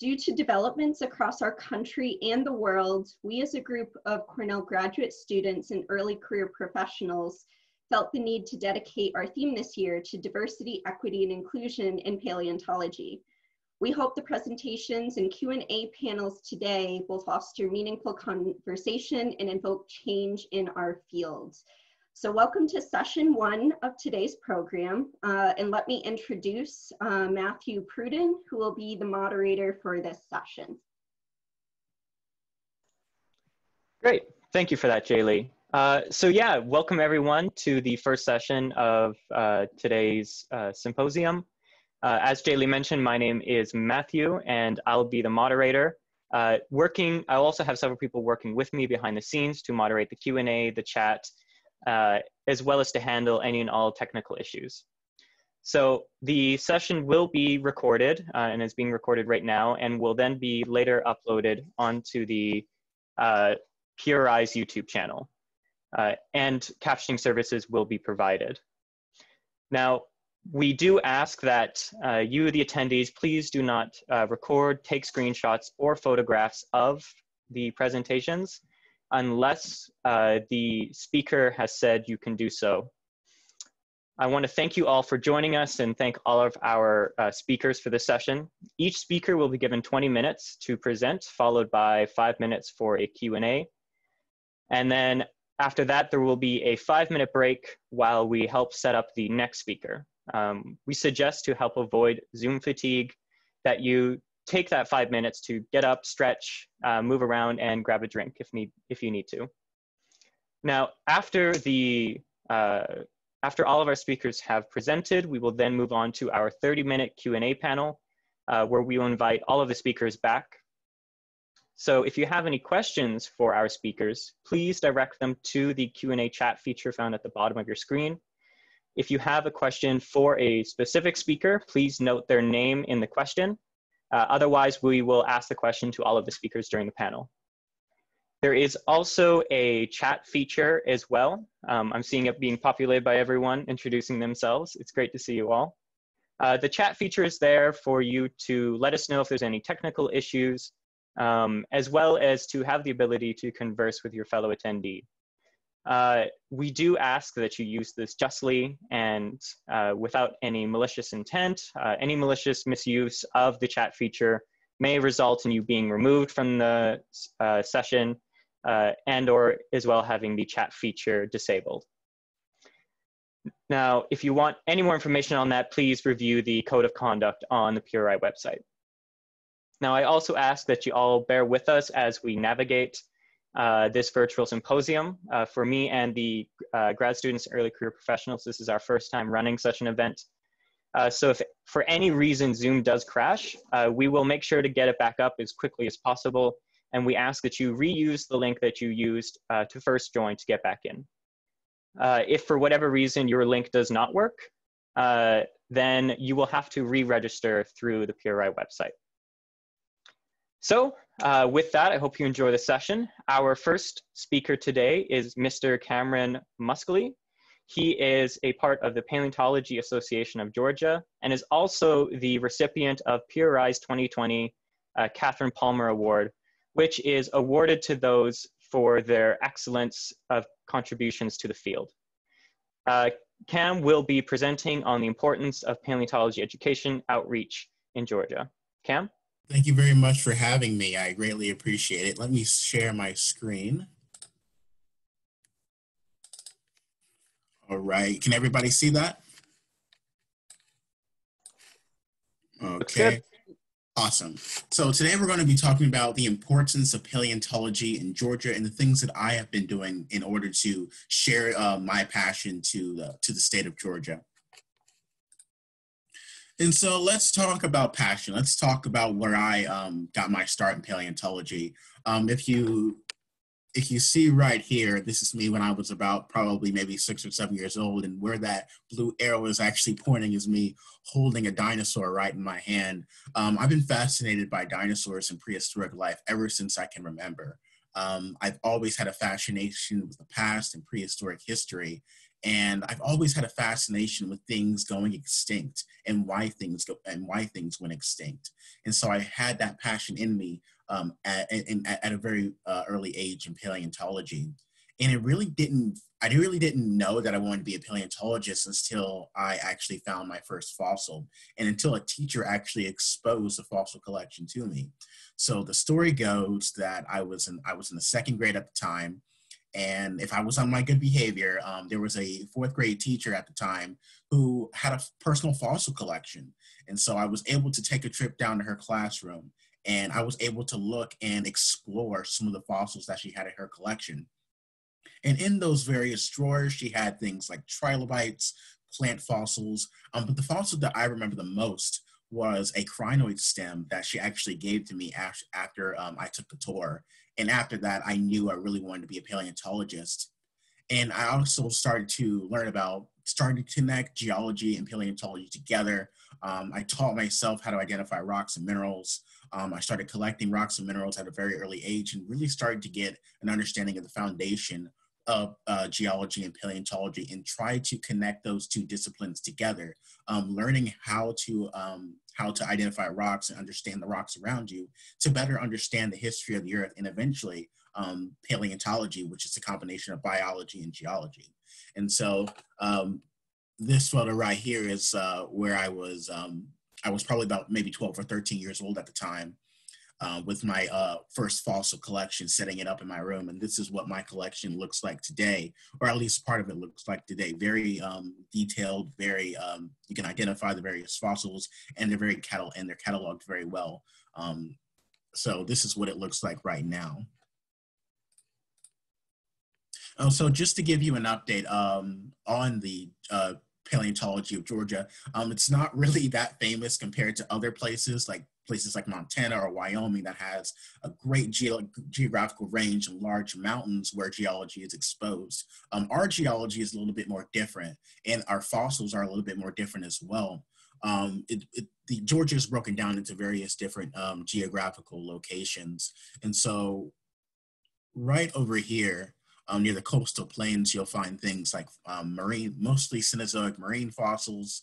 Due to developments across our country and the world, we as a group of Cornell graduate students and early career professionals felt the need to dedicate our theme this year to diversity, equity, and inclusion in paleontology. We hope the presentations and Q&A panels today will foster meaningful conversation and invoke change in our fields. So welcome to session one of today's program, and let me introduce Matthew Pruden, who will be the moderator for this session. Great, thank you for that, Jaylee. So yeah, welcome everyone to the first session of today's symposium. As Jaylee mentioned, my name is Matthew, and I'll be the moderator. I'll also have several people working with me behind the scenes to moderate the Q&A, the chat, as well as to handle any and all technical issues. So the session will be recorded and is being recorded right now and will then be later uploaded onto the PRI's YouTube channel, and captioning services will be provided. Now, we do ask that you, the attendees, please do not record, take screenshots, or photographs of the presentations unless the speaker has said you can do so. I want to thank you all for joining us and thank all of our speakers for this session. Each speaker will be given 20 minutes to present, followed by 5 minutes for a Q&A. And then after that, there will be a 5-minute break while we help set up the next speaker. We suggest, to help avoid Zoom fatigue, that you take that 5 minutes to get up, stretch, move around, and grab a drink if you need to. Now, after all of our speakers have presented, we will then move on to our 30-minute Q&A panel, where we will invite all of the speakers back. So if you have any questions for our speakers, please direct them to the Q&A chat feature found at the bottom of your screen. If you have a question for a specific speaker, please note their name in the question. Otherwise, we will ask the question to all of the speakers during the panel. There is also a chat feature as well. I'm seeing it being populated by everyone introducing themselves. It's great to see you all. The chat feature is there for you to let us know if there's any technical issues, as well as to have the ability to converse with your fellow attendee. We do ask that you use this justly and without any malicious intent. Any malicious misuse of the chat feature may result in you being removed from the session and or as well having the chat feature disabled. Now, if you want any more information on that, please review the code of conduct on the PRI website. Now, I also ask that you all bear with us as we navigate this virtual symposium. For me and the grad students and early career professionals, this is our first time running such an event. So if for any reason Zoom does crash, we will make sure to get it back up as quickly as possible. And we ask that you reuse the link that you used to first join to get back in. If for whatever reason your link does not work, then you will have to re-register through the PRI website. So with that, I hope you enjoy the session. Our first speaker today is Mr. Cameron Muskelly. He is a part of the Paleontological Association of Georgia and is also the recipient of PRI's 2020 Catherine Palmer Award, which is awarded to those for their excellence of contributions to the field. Cam will be presenting on the importance of paleontology education outreach in Georgia. Cam? Thank you very much for having me. I greatly appreciate it. Let me share my screen. All right. Can everybody see that? Okay. Awesome. So today we're going to be talking about the importance of paleontology in Georgia and the things that I have been doing in order to share my passion to the state of Georgia. And so let's talk about passion. Let's talk about where I got my start in paleontology. If you see right here, this is me when I was about probably maybe 6 or 7 years old, and where that blue arrow is actually pointing is me holding a dinosaur right in my hand. I've been fascinated by dinosaurs and prehistoric life ever since I can remember. I've always had a fascination with the past and prehistoric history. And I've always had a fascination with things going extinct and why things go and why things went extinct. And so I had that passion in me at a very early age in paleontology. And I really didn't know that I wanted to be a paleontologist until I actually found my first fossil, and until a teacher actually exposed the fossil collection to me. So the story goes that I was in the second grade at the time. And if I was on my good behavior, there was a fourth grade teacher at the time who had a personal fossil collection. And so I was able to take a trip down to her classroom, and I was able to look and explore some of the fossils that she had in her collection. And in those various drawers, she had things like trilobites, plant fossils. But the fossil that I remember the most was a crinoid stem that she actually gave to me after I took the tour. And after that, I knew I really wanted to be a paleontologist. And I also started to learn about, started to connect geology and paleontology together. I taught myself how to identify rocks and minerals. I started collecting rocks and minerals at a very early age and really started to get an understanding of the foundation of geology and paleontology, and try to connect those two disciplines together, learning how to identify rocks and understand the rocks around you to better understand the history of the earth, and eventually paleontology, which is a combination of biology and geology. And so this photo right here is where I was probably about maybe 12 or 13 years old at the time, with my first fossil collection, setting it up in my room. And this is what my collection looks like today, or at least part of it looks like today. Very detailed, very, you can identify the various fossils, and they're very cataloged very well. So this is what it looks like right now. Oh, so just to give you an update on the paleontology of Georgia, it's not really that famous compared to other places like Montana or Wyoming that has a great geographical range and large mountains where geology is exposed. Our geology is a little bit more different, and our fossils are a little bit more different as well. Georgia is broken down into various different geographical locations. And so right over here, near the coastal plains, you'll find things like mostly Cenozoic marine fossils,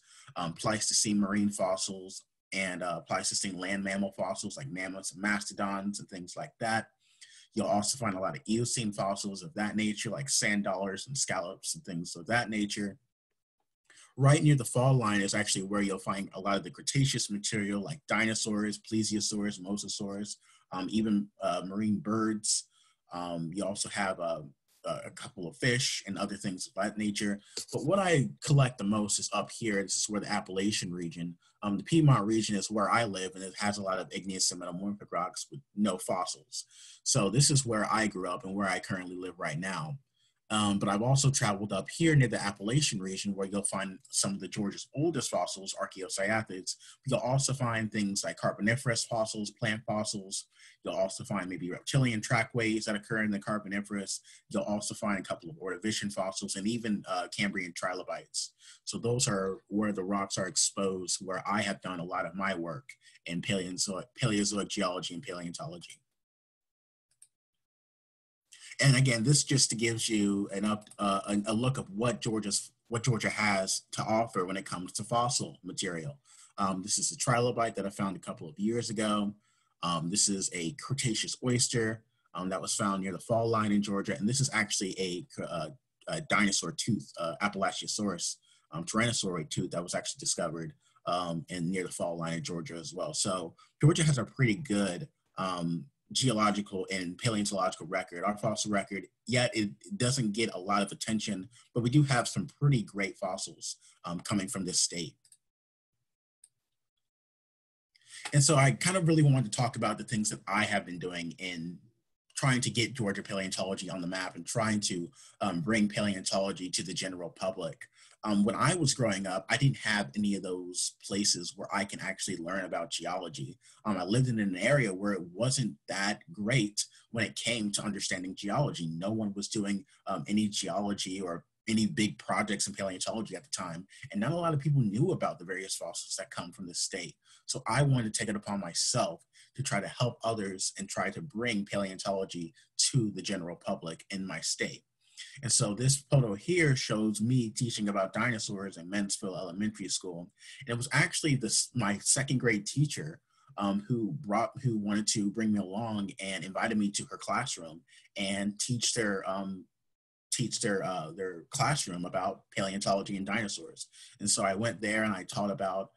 Pleistocene marine fossils, and Pleistocene land mammal fossils like mammoths and mastodons and things like that. You'll also find a lot of Eocene fossils of that nature, like sand dollars and scallops and things of that nature. Right near the fall line is actually where you'll find a lot of the Cretaceous material, like dinosaurs, plesiosaurs, mosasaurs, even marine birds. You also have a couple of fish and other things of that nature. But what I collect the most is up here. This is where the Appalachian region, the Piedmont region is where I live, and it has a lot of igneous and metamorphic rocks with no fossils. So this is where I grew up and where I currently live right now. But I've also traveled up here near the Appalachian region, where you'll find some of the Georgia's oldest fossils, archaeocyathids. You'll also find things like Carboniferous fossils, plant fossils. You'll also find maybe reptilian trackways that occur in the Carboniferous. You'll also find a couple of Ordovician fossils, and even Cambrian trilobites. So those are where the rocks are exposed, where I have done a lot of my work in Paleozoic geology and paleontology. And again, this just gives you a look of what Georgia has to offer when it comes to fossil material. This is a trilobite that I found a couple of years ago. This is a Cretaceous oyster that was found near the fall line in Georgia. And this is actually a dinosaur tooth, Appalachiosaurus, tyrannosaurid tooth that was actually discovered and near the fall line in Georgia as well. So Georgia has a pretty good geological and paleontological record, our fossil record, yet it doesn't get a lot of attention, but we do have some pretty great fossils coming from this state. And so I kind of really wanted to talk about the things that I have been doing in trying to get Georgia paleontology on the map and trying to bring paleontology to the general public. When I was growing up, I didn't have any of those places where I can actually learn about geology. I lived in an area where it wasn't that great when it came to understanding geology. No one was doing any geology or any big projects in paleontology at the time, and not a lot of people knew about the various fossils that come from this state. So I wanted to take it upon myself to try to help others and try to bring paleontology to the general public in my state. And so this photo here shows me teaching about dinosaurs in Mansfield Elementary School. And it was actually my second grade teacher who wanted to bring me along and invited me to her classroom and teach their classroom about paleontology and dinosaurs. And so I went there and I taught about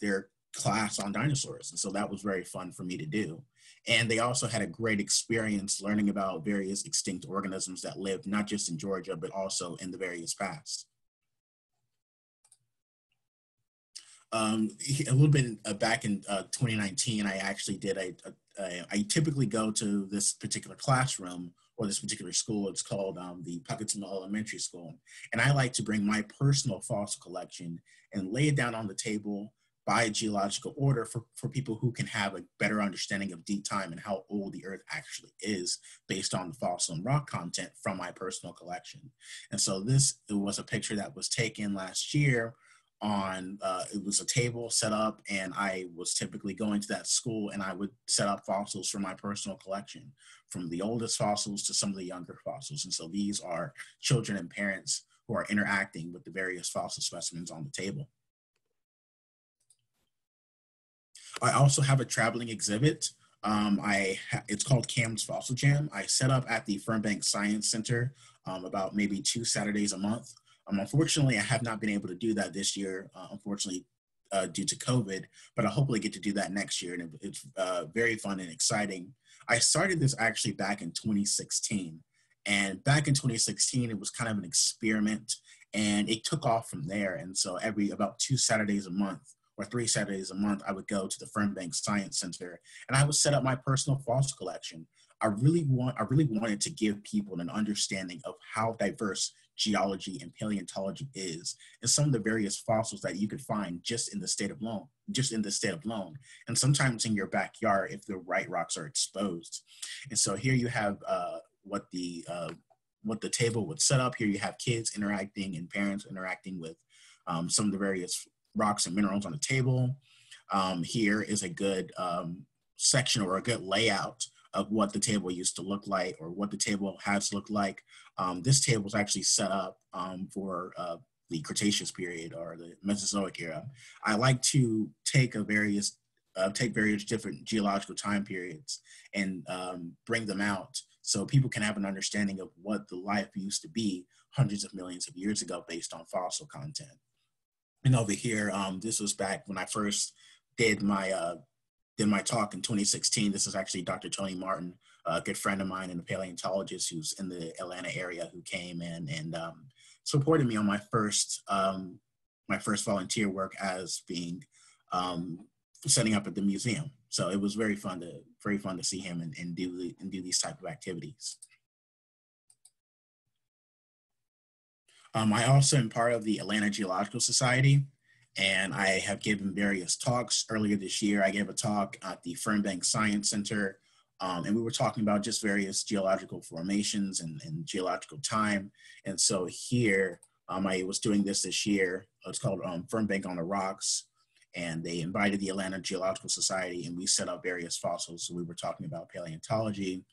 their class on dinosaurs. And so that was very fun for me to do. And they also had a great experience learning about various extinct organisms that lived not just in Georgia, but also in the various past. A little bit back in 2019, I actually did I typically go to this particular classroom or this particular school. It's called the Puckett's Mill Elementary School. And I like to bring my personal fossil collection and lay it down on the table by geological order for people who can have a better understanding of deep time and how old the earth actually is based on the fossil and rock content from my personal collection. And so this, it was a picture that was taken last year on, it was a table set up, and I was typically going to that school and I would set up fossils from my personal collection, from the oldest fossils to some of the younger fossils. And so these are children and parents who are interacting with the various fossil specimens on the table. I also have a traveling exhibit. It's called Cam's Fossil Jam. I set up at the Fernbank Science Center about maybe 2 Saturdays a month. Unfortunately, I have not been able to do that this year, unfortunately, due to COVID, but I'll hopefully get to do that next year. And it's very fun and exciting. I started this actually back in 2016. And back in 2016, it was kind of an experiment and it took off from there. And so every about 2 Saturdays a month or 3 Saturdays a month, I would go to the Fernbank Science Center and I would set up my personal fossil collection. I really wanted to give people an understanding of how diverse geology and paleontology is, and some of the various fossils that you could find just in the state of Lone, and sometimes in your backyard if the right rocks are exposed. And so here you have what the table would set up. Here you have kids interacting and parents interacting with some of the various rocks and minerals on the table. Here is a good section or a good layout of what the table used to look like or what the table has looked like. This table was actually set up for the Cretaceous period or the Mesozoic era. I like to take various different geological time periods and bring them out so people can have an understanding of what the life used to be hundreds of millions of years ago based on fossil content. And over here, this was back when I first did my talk in 2016. This is actually Dr. Tony Martin, a good friend of mine and a paleontologist who's in the Atlanta area, who came in and supported me on my first volunteer work as being setting up at the museum. So it was very fun to see him and do these type of activities. I also am part of the Atlanta Geological Society, and I have given various talks. Earlier this year, I gave a talk at the Fernbank Science Center, and we were talking about just various geological formations and geological time. And so here, I was doing this year. It's called Fernbank on the Rocks, and they invited the Atlanta Geological Society, and we set up various fossils. So we were talking about paleontology.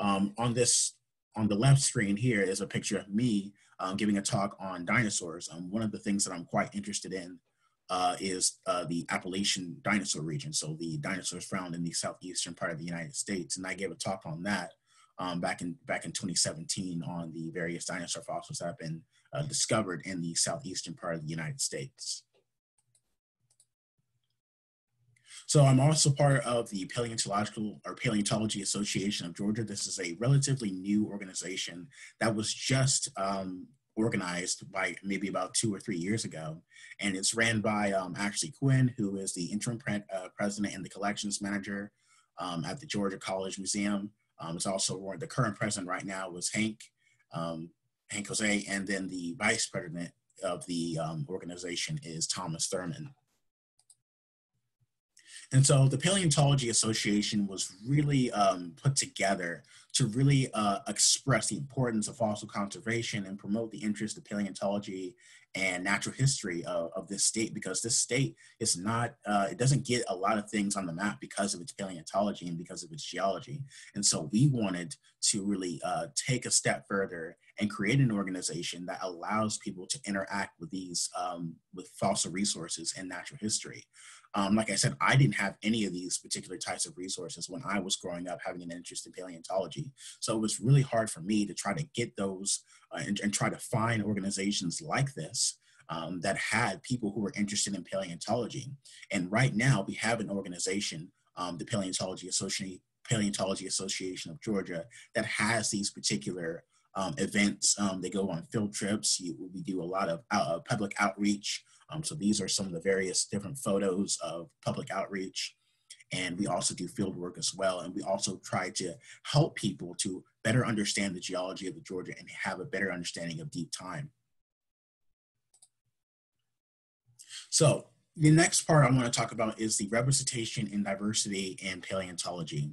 On the left screen here is a picture of me giving a talk on dinosaurs. One of the things that I'm quite interested in is the Appalachian dinosaur region. So the dinosaurs found in the southeastern part of the United States. And I gave a talk on that back in 2017 on the various dinosaur fossils that have been discovered in the southeastern part of the United States. So I'm also part of the Paleontology Association of Georgia. This is a relatively new organization that was just organized by maybe about 2 or 3 years ago. And it's ran by Ashley Quinn, who is the interim president and the collections manager at the Georgia College Museum. It's also the current president right now was Hank Jose, and then the vice president of the organization is Thomas Thurman. And so the Paleontology Association was really put together to really express the importance of fossil conservation and promote the interest of paleontology and natural history of this state, because this state is not, it doesn't get a lot of things on the map because of its paleontology and because of its geology. And so we wanted to really take a step further and create an organization that allows people to interact with these, with fossil resources and natural history. Like I said, I didn't have any of these particular types of resources when I was growing up having an interest in paleontology. So it was really hard for me to try to get those and try to find organizations like this that had people who were interested in paleontology. And right now we have an organization, the Paleontology Association of Georgia, that has these particular events. They go on field trips. We do a lot of public outreach. So these are some of the various different photos of public outreach. And we also do field work as well. And we also try to help people to better understand the geology of Georgia and have a better understanding of deep time. So the next part I want to talk about is the representation and diversity in paleontology.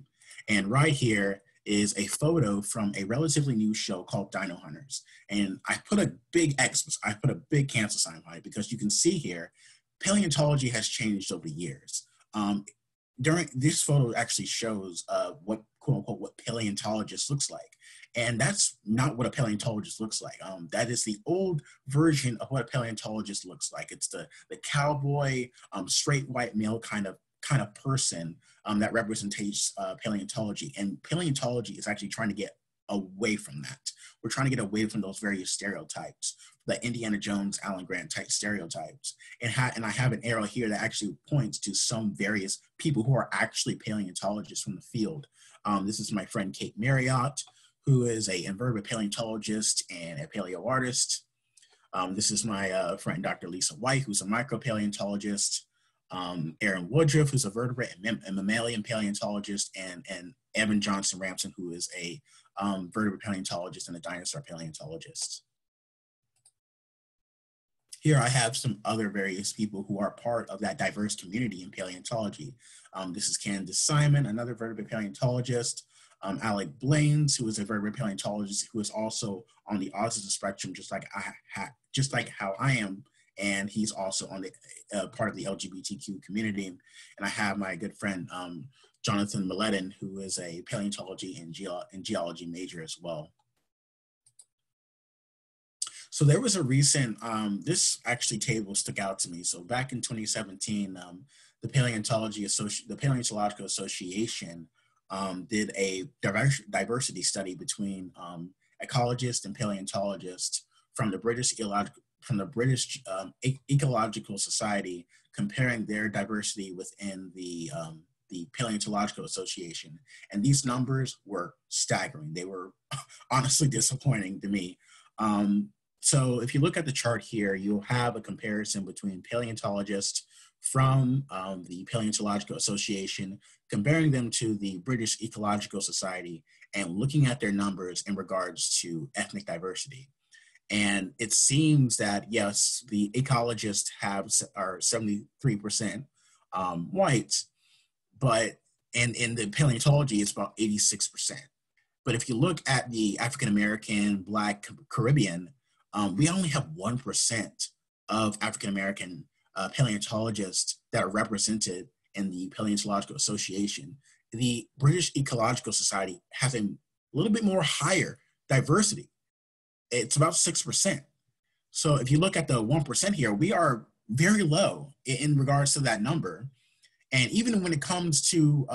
And right here is a photo from a relatively new show called Dino Hunters. And I put a big X, I put a big cancel sign on it because you can see here, paleontology has changed over the years. During this photo actually shows what quote unquote, what paleontologist looks like. And that's not what a paleontologist looks like. That is the old version of what a paleontologist looks like. It's the cowboy, straight white male kind of person that represents paleontology. And paleontology is actually trying to get away from that. We're trying to get away from those various stereotypes, the Indiana Jones, Alan Grant type stereotypes. And I have an arrow here that actually points to some various people who are actually paleontologists from the field. This is my friend Kate Marriott, who is a invertebrate paleontologist and a paleo artist. This is my friend, Dr. Lisa White, who's a micropaleontologist. Aaron Woodruff, who's a vertebrate and mammalian paleontologist, and Evan Johnson Ramson, who is a vertebrate paleontologist and a dinosaur paleontologist. Here I have some other various people who are part of that diverse community in paleontology. This is Candace Simon, another vertebrate paleontologist. Alec Blaines, who is a vertebrate paleontologist, who is also on the autism spectrum, just like how I am. And he's also on the part of the LGBTQ community. And I have my good friend, Jonathan Milledon, who is a paleontology and geology major as well. So there was a recent, this actually table stuck out to me. So back in 2017, the Paleontological Association did a diversity study between ecologists and paleontologists from the British Ecological Society, comparing their diversity within the Paleontological Association. And these numbers were staggering. They were honestly disappointing to me. So if you look at the chart here, you'll have a comparison between paleontologists from the Paleontological Association, comparing them to the British Ecological Society, and looking at their numbers in regards to ethnic diversity. And it seems that, yes, the ecologists are 73% white, but in the paleontology, it's about 86%. But if you look at the African-American, Black, Caribbean, we only have 1% of African-American paleontologists that are represented in the Paleontological Association. The British Ecological Society has a little bit more higher diversity. It's about 6%. So if you look at the 1% here, we are very low in regards to that number. And even when it comes to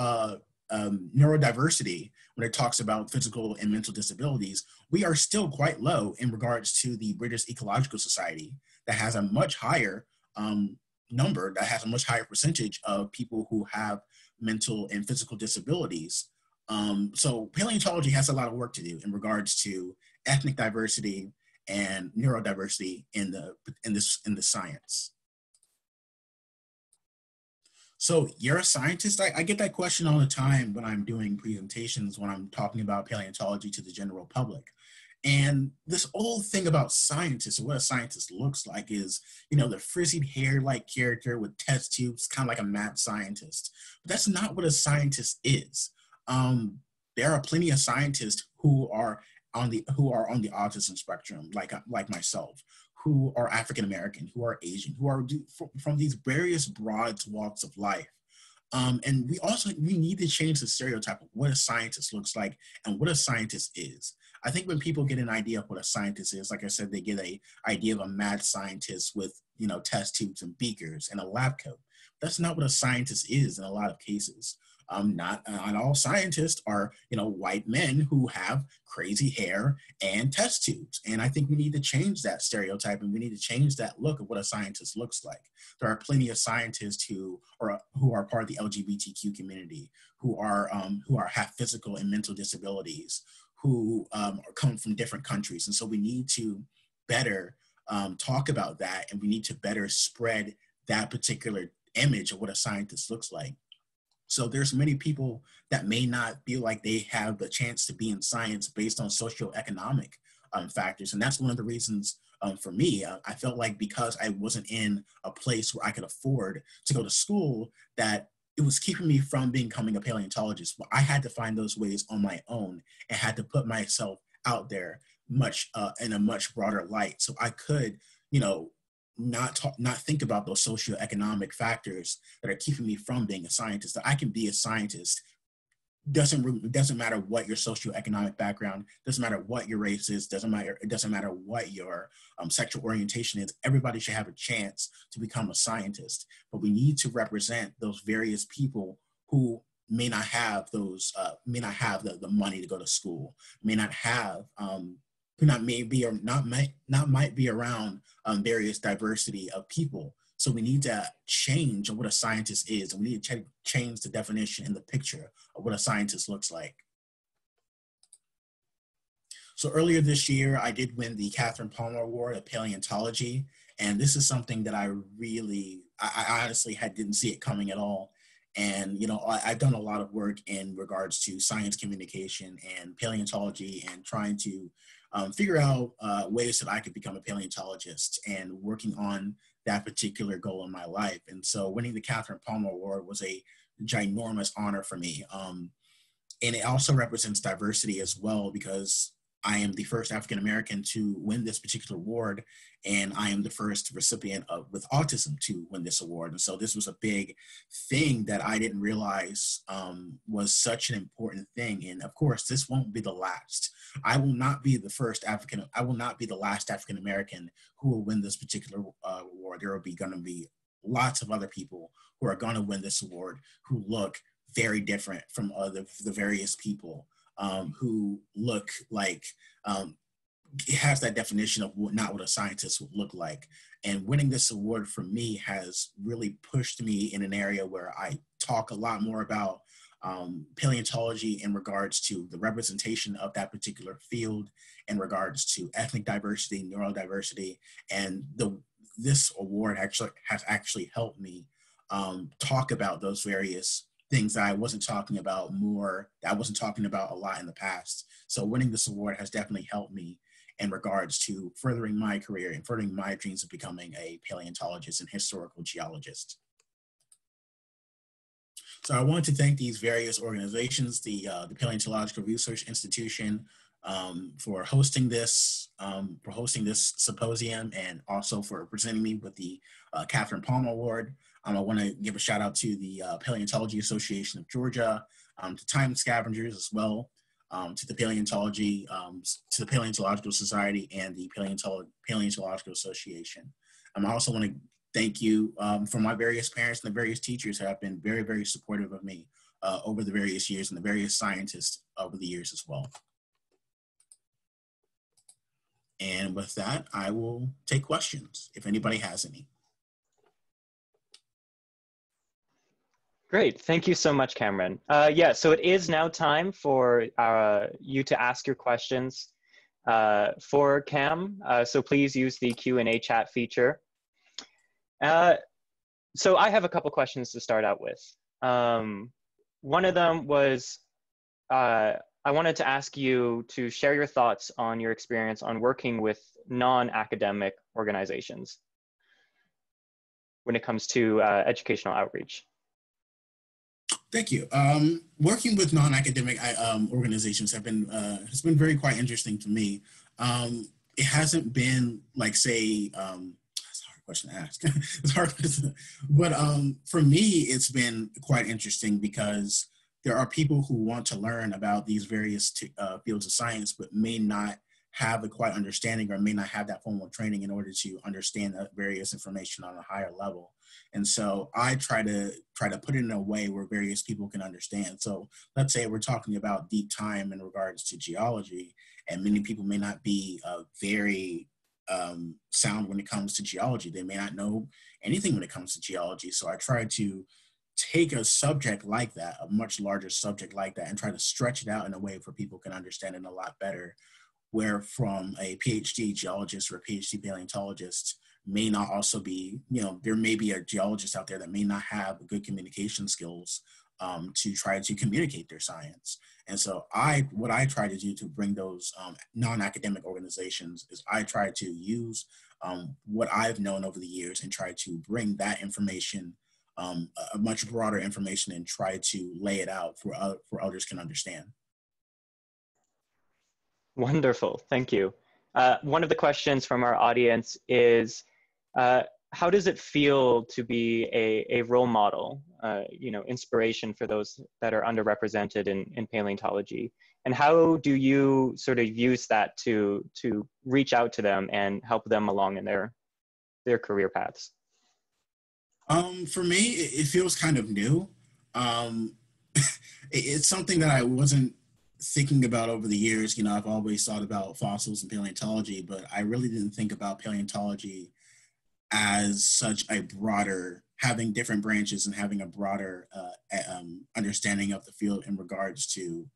neurodiversity, when it talks about physical and mental disabilities, we are still quite low in regards to the British Ecological Society that has a much higher number, that has a much higher percentage of people who have mental and physical disabilities. So paleontology has a lot of work to do in regards to ethnic diversity and neurodiversity in the science. So you're a scientist? I get that question all the time when I'm doing presentations, when I'm talking about paleontology to the general public. And this old thing about scientists, what a scientist looks like is, you know, the frizzy hair-like character with test tubes, kind of like a mad scientist. But that's not what a scientist is. There are plenty of scientists who are on the autism spectrum, like myself, who are African American, who are Asian, who are from these various broad walks of life. And we need to change the stereotype of what a scientist looks like and what a scientist is. I think when people get an idea of what a scientist is, like I said, they get an idea of a mad scientist with, you know, test tubes and beakers and a lab coat. That's not what a scientist is in a lot of cases. Not all scientists are, you know, white men who have crazy hair and test tubes. And I think we need to change that stereotype, and we need to change that look of what a scientist looks like. There are plenty of scientists who are part of the LGBTQ community, who have physical and mental disabilities, who come from different countries. And so we need to better talk about that, and we need to better spread that particular image of what a scientist looks like. So there's many people that may not feel like they have the chance to be in science based on socioeconomic factors. And that's one of the reasons for me, I felt like because I wasn't in a place where I could afford to go to school, that it was keeping me from becoming a paleontologist. But I had to find those ways on my own and had to put myself out there much in a much broader light. So I could, you know, not think about those socioeconomic factors that are keeping me from being a scientist. That I can be a scientist. Doesn't matter what your socioeconomic background, doesn't matter what your race is, doesn't matter what your sexual orientation is. Everybody should have a chance to become a scientist. But we need to represent those various people who may not have those the money to go to school, may not have might be around various diversity of people. So we need to change what a scientist is, and we need to change the definition and the picture of what a scientist looks like. So earlier this year, I did win the Catherine Palmer Award of Paleontology, and this is something that I honestly didn't see it coming at all. And, you know, I've done a lot of work in regards to science communication and paleontology, and trying to figure out ways that I could become a paleontologist, and working on that particular goal in my life. And so winning the Catherine Palmer Award was a ginormous honor for me. And it also represents diversity as well, because I am the first African-American to win this particular award, and I am the first recipient with autism to win this award. And so this was a big thing that I didn't realize was such an important thing. And of course, this won't be the last. I will not be the first African, I will not be the last African-American who will win this particular award. There will be gonna be lots of other people who are gonna win this award who look very different from the various people. Who look like, it has that definition of not what a scientist would look like. And winning this award for me has really pushed me in an area where I talk a lot more about paleontology in regards to the representation of that particular field, in regards to ethnic diversity, neurodiversity, and this award actually has actually helped me talk about those various things that I wasn't talking about a lot in the past. So winning this award has definitely helped me in regards to furthering my career and furthering my dreams of becoming a paleontologist and historical geologist. So I want to thank these various organizations, the Paleontological Research Institution, for hosting this symposium, and also for presenting me with the Catherine Palmer Award. I want to give a shout out to the Paleontology Association of Georgia, to Time Scavengers as well, to the Paleontological Society, and the Paleontological Association. I also want to thank you for my various parents and the various teachers who have been very, very supportive of me over the various years, and the various scientists over the years as well. And with that, I will take questions if anybody has any. Great, thank you so much, Cameron. Yeah, so it is now time for you to ask your questions for Cam. So please use the Q&A chat feature. So I have a couple questions to start out with. One of them was, I wanted to ask you to share your thoughts on your experience on working with non-academic organizations when it comes to educational outreach. Thank you. Working with non-academic organizations has been very quite interesting to me. it hasn't been like, say, that's a hard question to ask. It's a hard question. But for me, it's been quite interesting because there are people who want to learn about these various fields of science, but may not have a quite understanding or may not have that formal training in order to understand the various information on a higher level. And so I try to put it in a way where various people can understand. So let's say we're talking about deep time in regards to geology, and many people may not be very sound when it comes to geology. They may not know anything when it comes to geology. So I try to take a subject like that, a much larger subject like that, and try to stretch it out in a way where people can understand it a lot better, where from a PhD geologist or a PhD paleontologist may not also be, you know, there may be a geologist out there that may not have good communication skills to try to communicate their science. And so what I try to do to bring those non-academic organizations is I try to use what I've known over the years and try to bring that information, a much broader information, and try to lay it out for others can understand. Wonderful, thank you. One of the questions from our audience is, how does it feel to be a role model, you know, inspiration for those that are underrepresented in paleontology? And how do you sort of use that to reach out to them and help them along in their career paths? For me, it feels kind of new. It's something that I wasn't thinking about over the years. You know, I've always thought about fossils and paleontology, but I really didn't think about paleontology as such a broader, having different branches and having a broader understanding of the field in regards to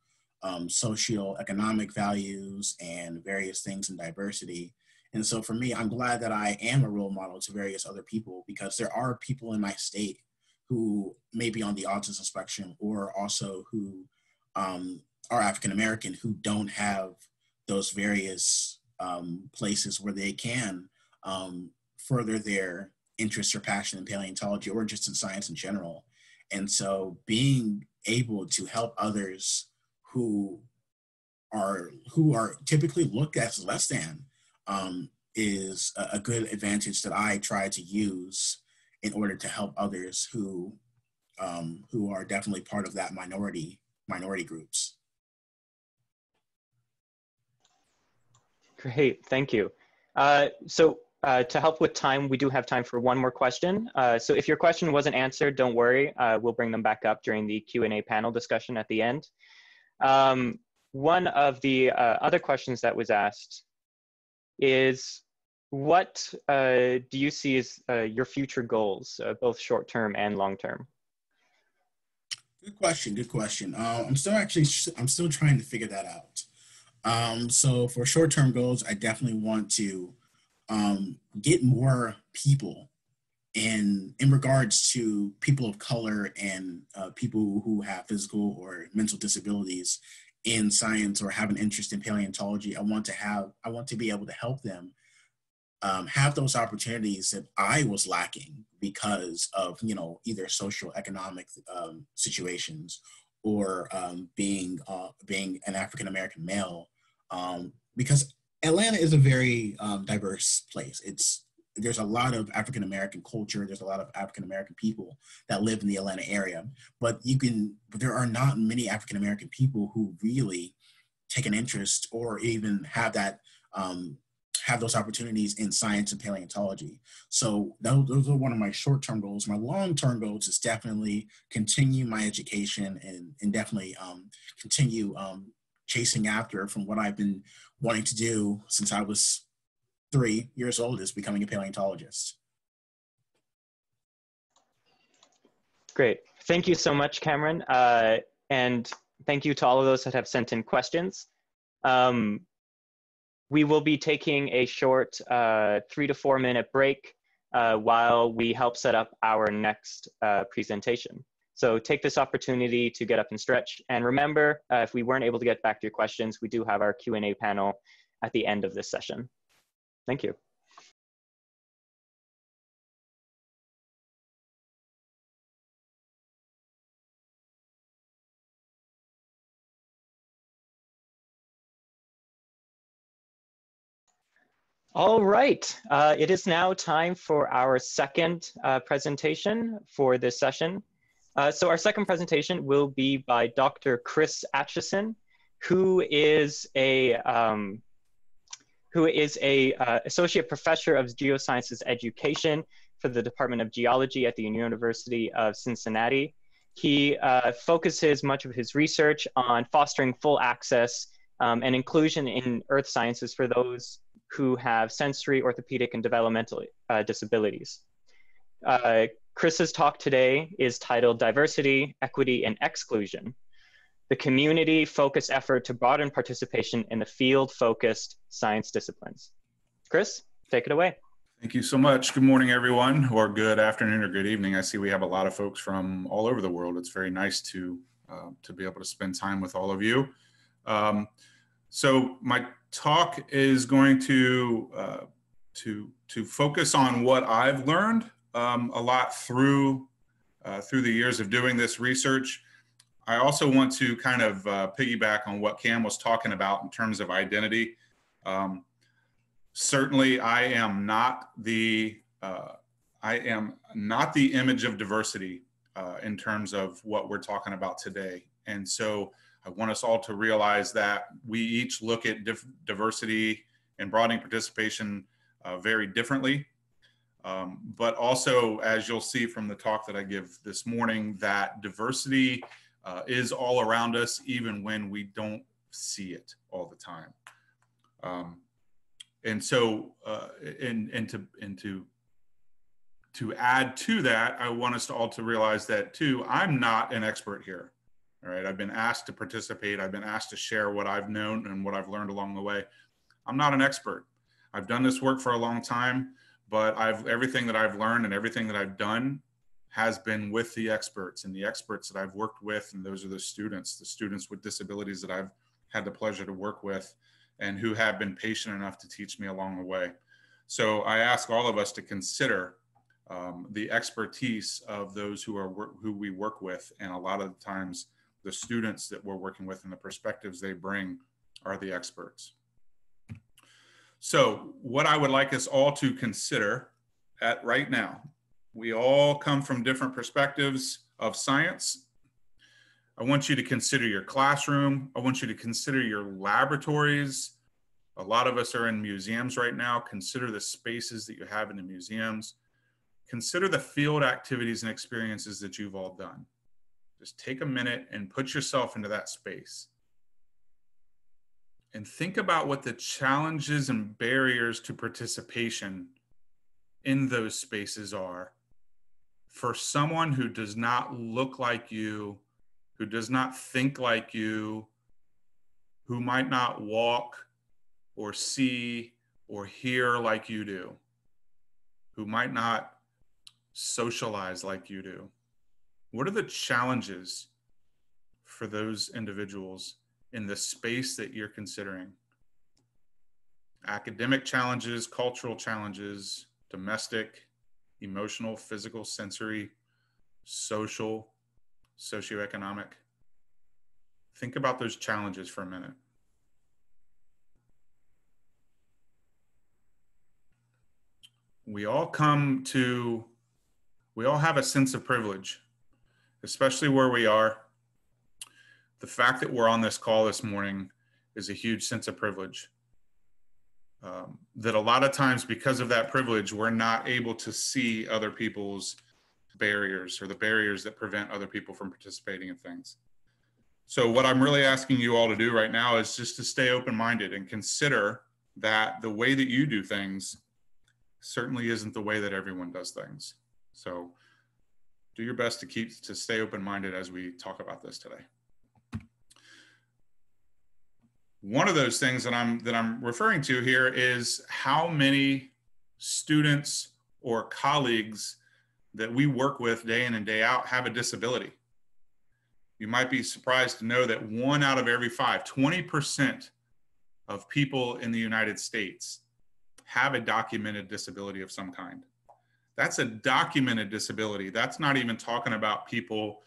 socioeconomic values and various things in diversity. And so for me, I'm glad that I am a role model to various other people, because there are people in my state who may be on the autism spectrum or also who are African-American, who don't have those various places where they can further their interest or passion in paleontology or just in science in general. And so being able to help others who are typically looked at as less than is a good advantage that I try to use in order to help others who are definitely part of that minority groups. Great, thank you. So to help with time, we do have time for one more question. So if your question wasn't answered, don't worry. We'll bring them back up during the Q&A panel discussion at the end. One of the other questions that was asked is, what do you see as your future goals, both short-term and long-term? Good question, good question. I'm still trying to figure that out. So for short-term goals, I definitely want to get more people in regards to people of color and people who have physical or mental disabilities in science or have an interest in paleontology. I want to be able to help them have those opportunities that I was lacking because of, you know, either social economic situations or being an African-American male, because Atlanta is a very diverse place. There's a lot of African-American culture. There's a lot of African-American people that live in the Atlanta area, but there are not many African-American people who really take an interest or even have that, have those opportunities in science and paleontology. So those are one of my short-term goals. My long-term goals is definitely continue my education and definitely continue chasing after from what I've been wanting to do since I was 3 years old, is becoming a paleontologist. Great. Thank you so much, Cameron. And thank you to all of those that have sent in questions. We will be taking a short 3 to 4 minute break while we help set up our next presentation. So take this opportunity to get up and stretch. And remember, if we weren't able to get back to your questions, we do have our Q&A panel at the end of this session. Thank you. All right, it is now time for our second presentation for this session. So our second presentation will be by Dr. Chris Atchison, who is an associate professor of geosciences education for the Department of Geology at the University of Cincinnati. He focuses much of his research on fostering full access and inclusion in earth sciences for those who have sensory, orthopedic, and developmental disabilities. Chris's talk today is titled Diversity, Equity, and Exclusion, the community-focused effort to broaden participation in the field-focused science disciplines. Chris, take it away. Thank you so much. Good morning, everyone, or good afternoon or good evening. I see we have a lot of folks from all over the world. It's very nice to be able to spend time with all of you. So my talk is going to focus on what I've learned a lot through the years of doing this research. I also want to kind of piggyback on what Cam was talking about in terms of identity. Certainly, I am not the image of diversity in terms of what we're talking about today, and so I want us all to realize that we each look at diversity and broadening participation very differently. But also, as you'll see from the talk that I give this morning, that diversity is all around us, even when we don't see it all the time. And so, to add to that, I want us all to realize that too, I'm not an expert here. All right, I've been asked to participate. I've been asked to share what I've known and what I've learned along the way. I'm not an expert. I've done this work for a long time, but everything that I've learned and everything that I've done has been with the experts and the experts that I've worked with. And those are the students with disabilities that I've had the pleasure to work with and who have been patient enough to teach me along the way. So I ask all of us to consider the expertise of those who we work with. And a lot of the times, the students that we're working with and the perspectives they bring are the experts. So what I would like us all to consider at right now, we all come from different perspectives of science. I want you to consider your classroom. I want you to consider your laboratories. A lot of us are in museums right now. Consider the spaces that you have in the museums. Consider the field activities and experiences that you've all done. Just take a minute and put yourself into that space. And think about what the challenges and barriers to participation in those spaces are for someone who does not look like you, who does not think like you, who might not walk or see or hear like you do, who might not socialize like you do. What are the challenges for those individuals in the space that you're considering? Academic challenges, cultural challenges, domestic, emotional, physical, sensory, social, socioeconomic. Think about those challenges for a minute. We all have a sense of privilege, especially where we are. The fact that we're on this call this morning is a huge sense of privilege. That a lot of times, because of that privilege, we're not able to see other people's barriers or the barriers that prevent other people from participating in things. So what I'm really asking you all to do right now is just to stay open-minded and consider that the way that you do things certainly isn't the way that everyone does things. So do your best to stay open-minded as we talk about this today. One of those things that I'm referring to here is how many students or colleagues that we work with day in and day out have a disability. You might be surprised to know that 1 out of every 5, 20% of people in the United States have a documented disability of some kind. That's a documented disability. That's not even talking about people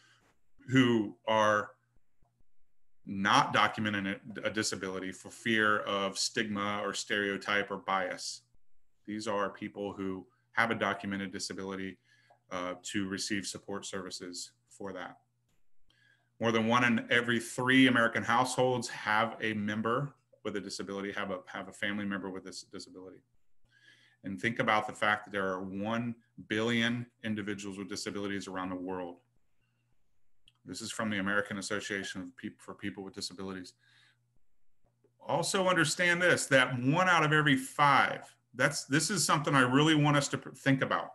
who are not documenting a disability for fear of stigma or stereotype or bias. These are people who have a documented disability to receive support services for that. More than 1 in every 3 American households have a member with a disability, have a family member with this disability. And think about the fact that there are 1 billion individuals with disabilities around the world. This is from the American Association for People with Disabilities. Also understand this, that 1 out of every 5, this is something I really want us to think about.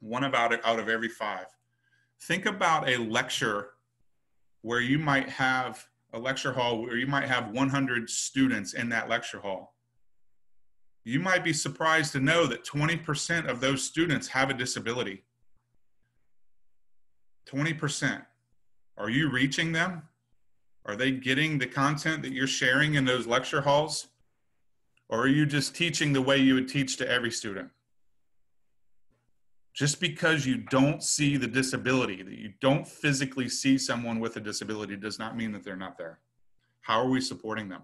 1 out of every 5. Think about a lecture where you might have a lecture hall where you might have 100 students in that lecture hall. You might be surprised to know that 20% of those students have a disability. 20%. Are you reaching them? Are they getting the content that you're sharing in those lecture halls? Or are you just teaching the way you would teach to every student? Just because you don't see the disability, that you don't physically see someone with a disability, does not mean that they're not there. How are we supporting them?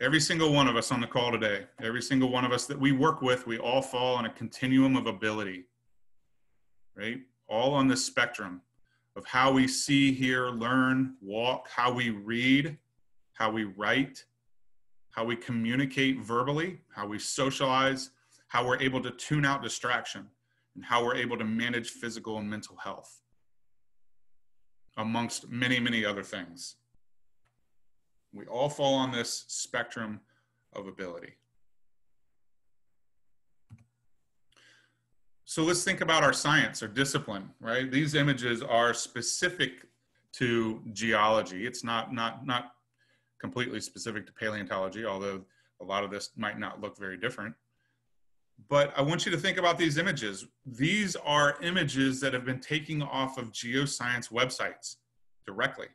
Every single one of us on the call today, every single one of us that we work with, we all fall on a continuum of ability, right? All on the spectrum of how we see, hear, learn, walk, how we read, how we write, how we communicate verbally, how we socialize, how we're able to tune out distraction, and how we're able to manage physical and mental health, amongst many, many other things. We all fall on this spectrum of ability. So let's think about our science, our discipline, right? These images are specific to geology. It's not completely specific to paleontology, although a lot of this might not look very different. But I want you to think about these images. These are images that have been taken off of geoscience websites directly,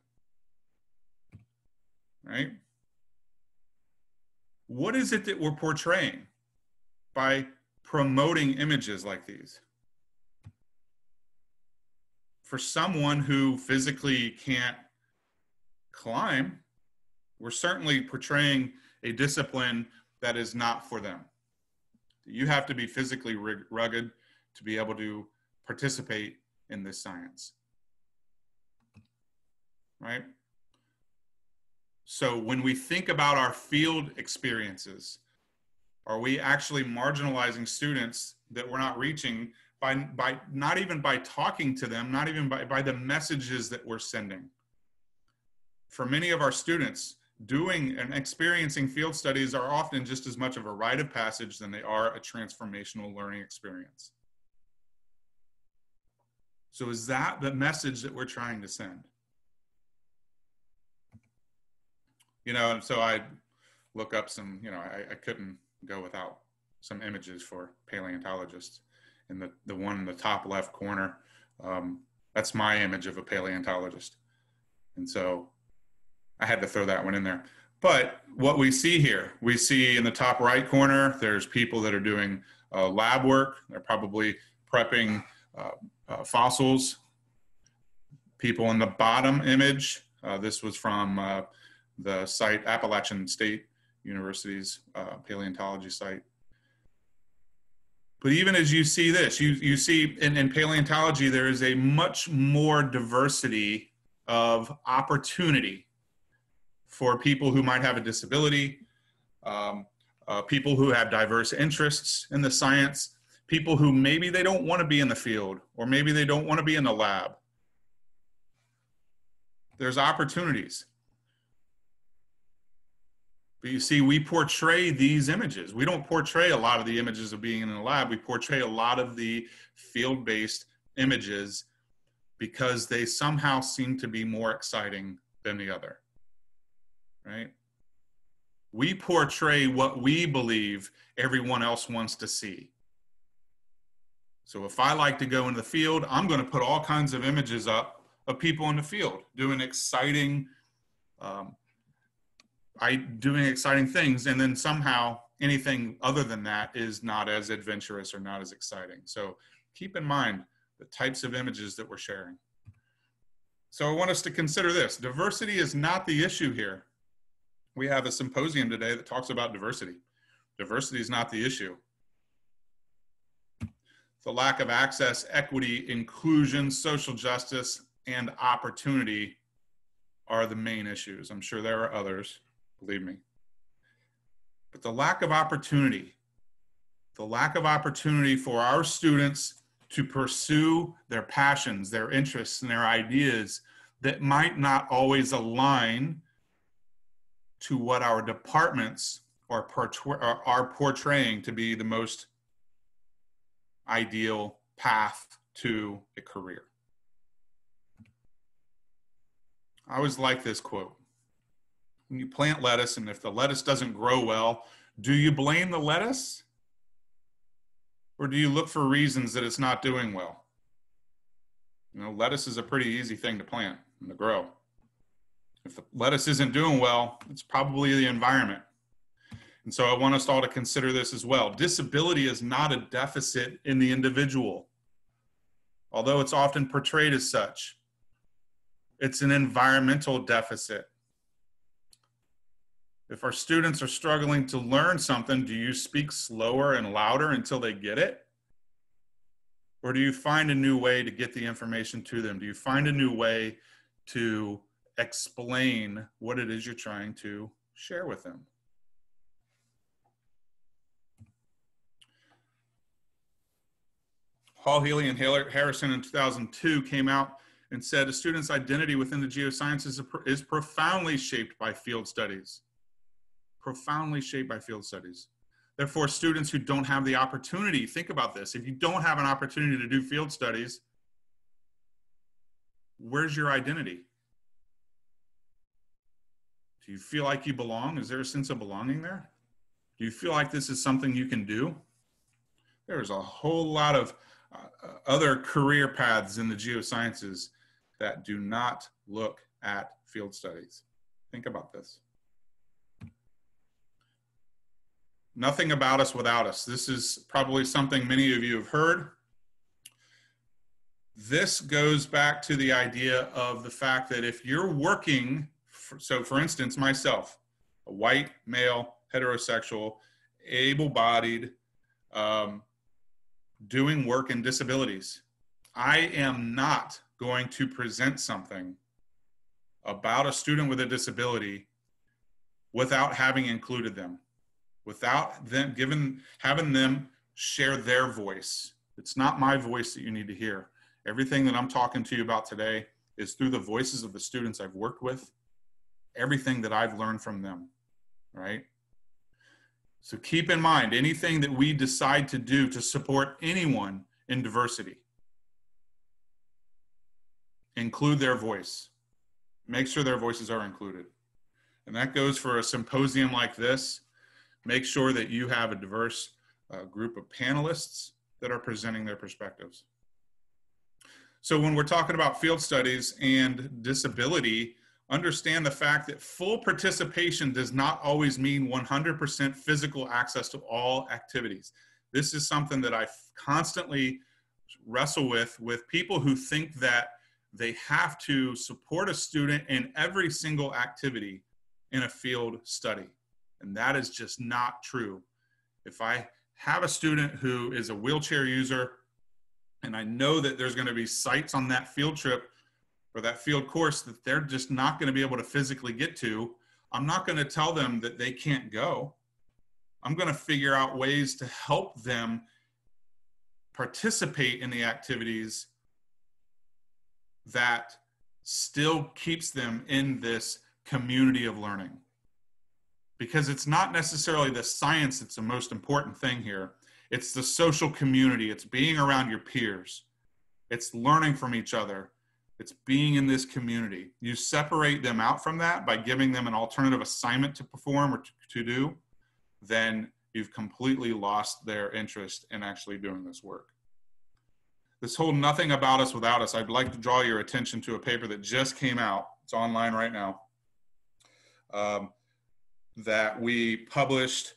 right? What is it that we're portraying by promoting images like these? For someone who physically can't climb, we're certainly portraying a discipline that is not for them. You have to be physically rugged to be able to participate in this science, right? So when we think about our field experiences, are we actually marginalizing students that we're not reaching by not even by talking to them, not even by the messages that we're sending? For many of our students, doing and experiencing field studies are often just as much of a rite of passage than they are a transformational learning experience. So is that the message that we're trying to send? You know, and so I look up some, you know, I couldn't go without some images for paleontologists. And the one in the top left corner, that's my image of a paleontologist. And so I had to throw that one in there. But what we see here, we see in the top right corner, there's people that are doing lab work. They're probably prepping fossils. People in the bottom image, this was from the site, Appalachian State University's paleontology site. But even as you see this, you see in paleontology, there is a much more diversity of opportunity for people who might have a disability, people who have diverse interests in the science, people who maybe they don't want to be in the field, or maybe they don't want to be in the lab. There's opportunities. But you see, we portray these images. We don't portray a lot of the images of being in the lab. We portray a lot of the field-based images because they somehow seem to be more exciting than the other. Right? We portray what we believe everyone else wants to see. So if I like to go in the field, I'm going to put all kinds of images up of people in the field doing exciting, doing exciting things, and then somehow anything other than that is not as adventurous or not as exciting. So keep in mind the types of images that we're sharing. So I want us to consider this: diversity is not the issue here. we have a symposium today that talks about diversity. Diversity is not the issue. The lack of access, equity, inclusion, social justice, and opportunity are the main issues. I'm sure there are others, believe me. But the lack of opportunity for our students to pursue their passions, their interests, and their ideas that might not always align to what our departments are portraying to be the most ideal path to a career. I always like this quote. When you plant lettuce and if the lettuce doesn't grow well, do you blame the lettuce? Or do you look for reasons that it's not doing well? You know, lettuce is a pretty easy thing to plant and to grow. If the lettuce isn't doing well, it's probably the environment. And so I want us all to consider this as well. Disability is not a deficit in the individual, although it's often portrayed as such. It's an environmental deficit. If our students are struggling to learn something, do you speak slower and louder until they get it? Or do you find a new way to get the information to them? Do you find a new way to explain what it is you're trying to share with them? Paul Healy and Harrison in 2002 came out and said, a student's identity within the geosciences is profoundly shaped by field studies. Profoundly shaped by field studies. Therefore, students who don't have the opportunity, think about this, if you don't have an opportunity to do field studies, where's your identity? Do you feel like you belong? Is there a sense of belonging there? Do you feel like this is something you can do? There's a whole lot of other career paths in the geosciences that do not look at field studies. Think about this. Nothing about us without us. This is probably something many of you have heard. This goes back to the idea of the fact that if you're working, so for instance, myself, a white, male, heterosexual, able-bodied, doing work in disabilities. I am not going to present something about a student with a disability without having included them, without them having them share their voice. It's not my voice that you need to hear. Everything that I'm talking to you about today is through the voices of the students I've worked with, everything that I've learned from them, right? So keep in mind, anything that we decide to do to support anyone in diversity, include their voice. Make sure their voices are included. And that goes for a symposium like this. Make sure that you have a diverse group of panelists that are presenting their perspectives. So when we're talking about field studies and disability, understand the fact that full participation does not always mean 100% physical access to all activities. This is something that I constantly wrestle with people who think that they have to support a student in every single activity in a field study. And that is just not true. If I have a student who is a wheelchair user, and I know that there's going to be sites on that field trip or that field course that they're just not going to be able to physically get to, I'm not going to tell them that they can't go. I'm going to figure out ways to help them participate in the activities that still keeps them in this community of learning. Because it's not necessarily the science that's the most important thing here. It's the social community. It's being around your peers. It's learning from each other. It's being in this community. You separate them out from that by giving them an alternative assignment to perform or to do, then you've completely lost their interest in actually doing this work. This whole nothing about us without us, I'd like to draw your attention to a paper that just came out. It's online right now. That we published.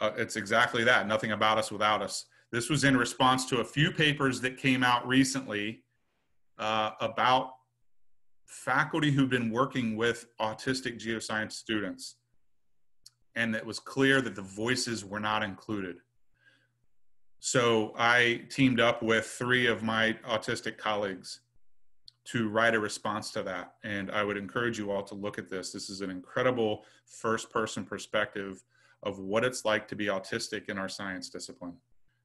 It's exactly that, nothing about us without us. This was in response to a few papers that came out recently about faculty who've been working with autistic geoscience students, and it was clear that the voices were not included. So I teamed up with three of my autistic colleagues to write a response to that. And I would encourage you all to look at this. This is an incredible first-person perspective of what it's like to be autistic in our science discipline,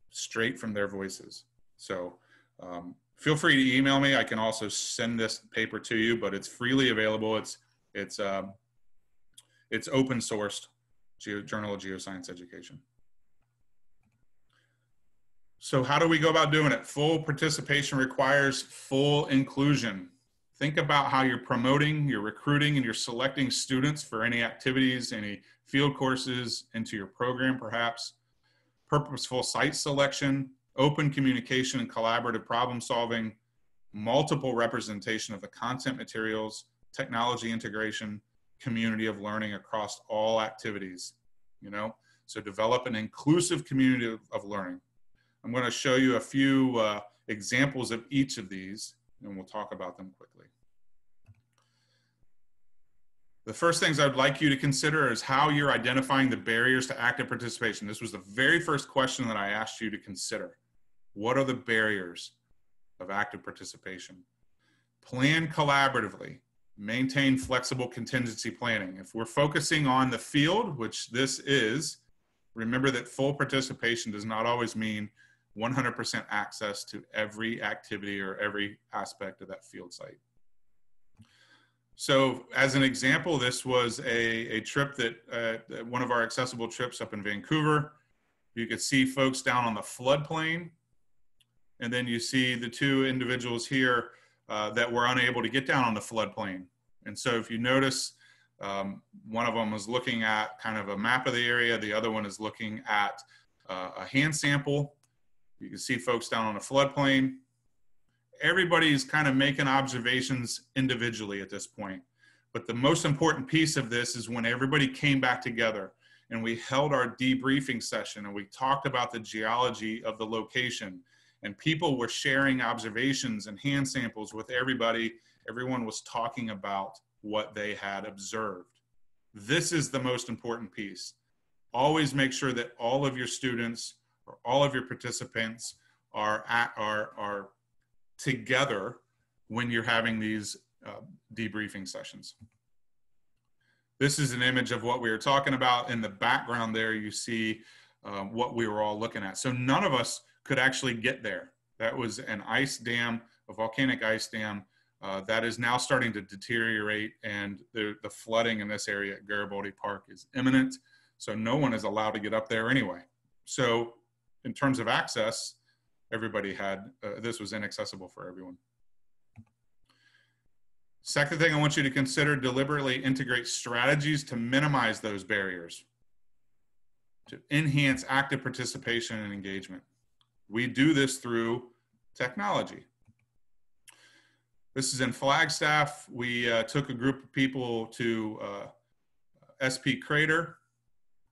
straight from their voices. So feel free to email me. I can also send this paper to you, but it's freely available. It's open sourced, Journal of Geoscience Education. So how do we go about doing it? Full participation requires full inclusion. Think about how you're promoting, you're recruiting, and you're selecting students for any activities, any field courses, into your program perhaps. Purposeful site selection, open communication and collaborative problem solving, multiple representation of the content materials, technology integration, community of learning across all activities, you know? So develop an inclusive community of learning. I'm going to show you a few examples of each of these, and we'll talk about them quickly. The first things I'd like you to consider is how you're identifying the barriers to active participation. This was the very first question that I asked you to consider. What are the barriers of active participation? Plan collaboratively. Maintain flexible contingency planning. If we're focusing on the field, which this is, remember that full participation does not always mean 100% access to every activity or every aspect of that field site. So as an example, this was a trip that, one of our accessible trips up in Vancouver. You could see folks down on the floodplain, and then you see the two individuals here that were unable to get down on the floodplain. And so if you notice, one of them was looking at kind of a map of the area, the other one is looking at a hand sample. You can see folks down on a floodplain. Everybody's kind of making observations individually at this point. But the most important piece of this is when everybody came back together and we held our debriefing session and we talked about the geology of the location, and people were sharing observations and hand samples with everybody. Everyone was talking about what they had observed. This is the most important piece. Always make sure that all of your students or all of your participants are together when you're having these debriefing sessions. This is an image of what we were talking about. In the background there, you see what we were all looking at. So none of us could actually get there. That was an ice dam, a volcanic ice dam, that is now starting to deteriorate, and the flooding in this area at Garibaldi Park is imminent. So no one is allowed to get up there anyway. So in terms of access, everybody had, this was inaccessible for everyone. Second thing I want you to consider, deliberately integrate strategies to minimize those barriers, to enhance active participation and engagement. We do this through technology. This is in Flagstaff. We took a group of people to SP Crater,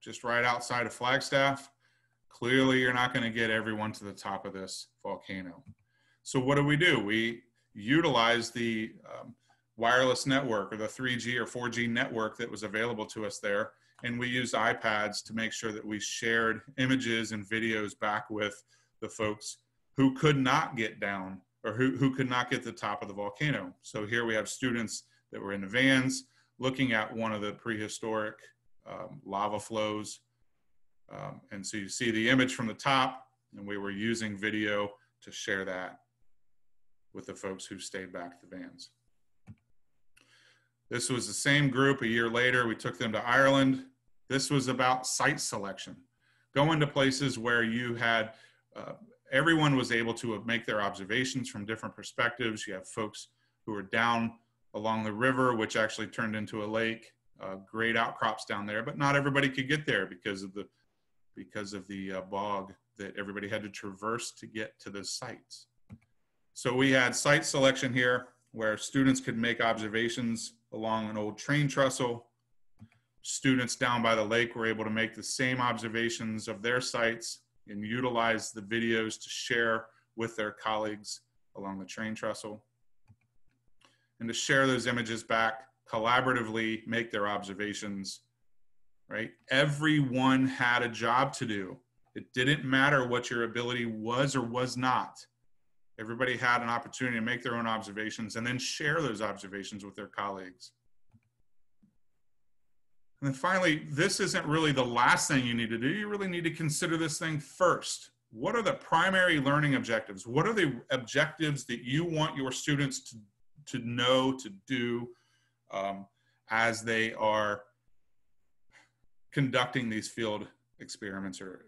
just right outside of Flagstaff. Clearly, you're not going to get everyone to the top of this volcano. So what do? We utilize the wireless network, or the 3G or 4G network that was available to us there, and we used iPads to make sure that we shared images and videos back with the folks who could not get down, or who could not get to the top of the volcano. So here we have students that were in the vans looking at one of the prehistoric lava flows. And so you see the image from the top, and we were using video to share that with the folks who stayed back at the vans. This was the same group a year later. We took them to Ireland. This was about site selection. Going to places where you had everyone was able to make their observations from different perspectives. You have folks who are down along the river, which actually turned into a lake. Great outcrops down there, but not everybody could get there because of the bog that everybody had to traverse to get to those sites. So we had site selection here where students could make observations along an old train trestle. Students down by the lake were able to make the same observations of their sites and utilize the videos to share with their colleagues along the train trestle. and to share those images back, collaboratively make their observations, right? Everyone had a job to do. It didn't matter what your ability was or was not. Everybody had an opportunity to make their own observations and then share those observations with their colleagues. And then finally, this isn't really the last thing you need to do. You really need to consider this thing first. What are the primary learning objectives? What are the objectives that you want your students to know, to do as they are conducting these field experiments or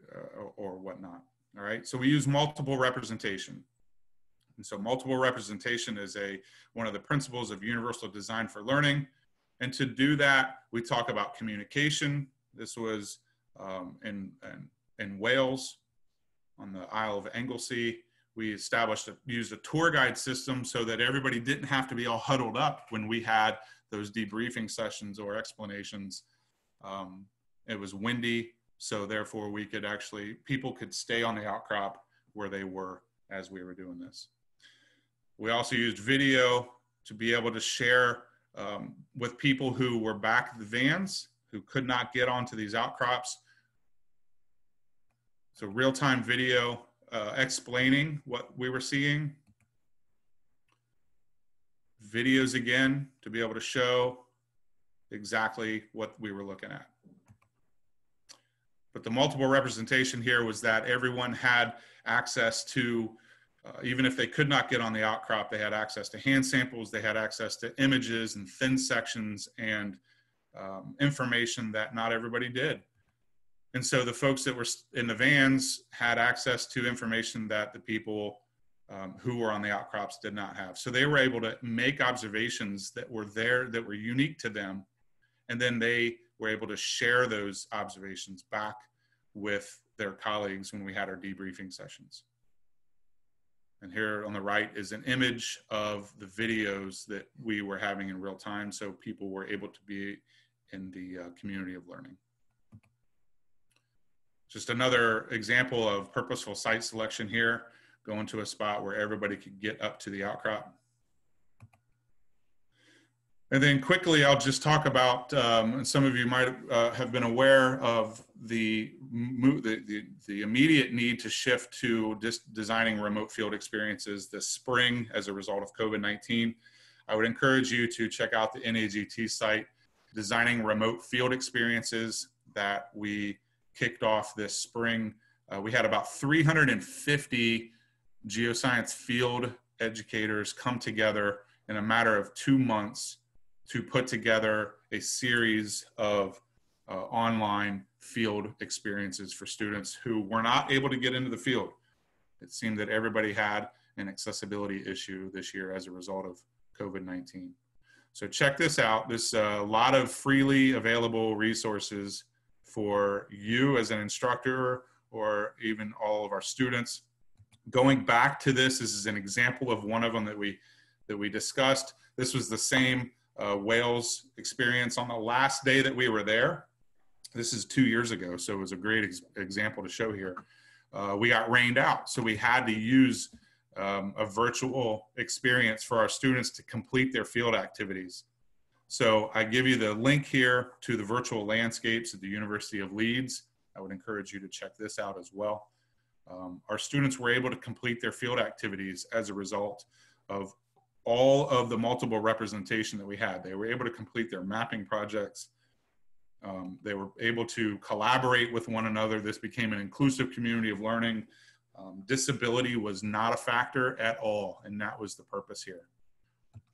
whatnot, all right? So we use multiple representation. And so multiple representation is one of the principles of universal design for learning. And to do that, we talk about communication. This was in Wales, on the Isle of Anglesey. We used a tour guide system so that everybody didn't have to be all huddled up when we had those debriefing sessions or explanations. It was windy, so therefore we could actually, people could stay on the outcrop where they were as we were doing this. We also used video to be able to share with people who were back at the vans, who could not get onto these outcrops. So real-time video explaining what we were seeing. Videos again, to be able to show exactly what we were looking at. But the multiple representation here was that everyone had access to, even if they could not get on the outcrop, they had access to hand samples, they had access to images and thin sections and information that not everybody did. And so the folks that were in the vans had access to information that the people who were on the outcrops did not have. So they were able to make observations that were there, that were unique to them. And then they were able to share those observations back with their colleagues when we had our debriefing sessions. And here on the right is an image of the videos that we were having in real time. So people were able to be in the community of learning. Just another example of purposeful site selection here, going to a spot where everybody could get up to the outcrop. And then quickly, I'll just talk about, and some of you might have been aware of the immediate need to shift to just designing remote field experiences this spring as a result of COVID-19. I would encourage you to check out the NAGT site, Designing Remote Field Experiences, that we kicked off this spring. We had about 350 geoscience field educators come together in a matter of 2 months to put together a series of online field experiences for students who were not able to get into the field. It seemed that everybody had an accessibility issue this year as a result of COVID-19. So check this out. There's a lot of freely available resources for you as an instructor or even all of our students. Going back to this is an example of one of them that we discussed. This was the same Wales experience on the last day that we were there. This is 2 years ago, so it was a great example to show here. We got rained out, so we had to use a virtual experience for our students to complete their field activities. So I give you the link here to the virtual landscapes at the University of Leeds. I would encourage you to check this out as well. Our students were able to complete their field activities as a result of all of the multiple representation that we had. They were able to complete their mapping projects. They were able to collaborate with one another. This became an inclusive community of learning. Disability was not a factor at all, and that was the purpose here.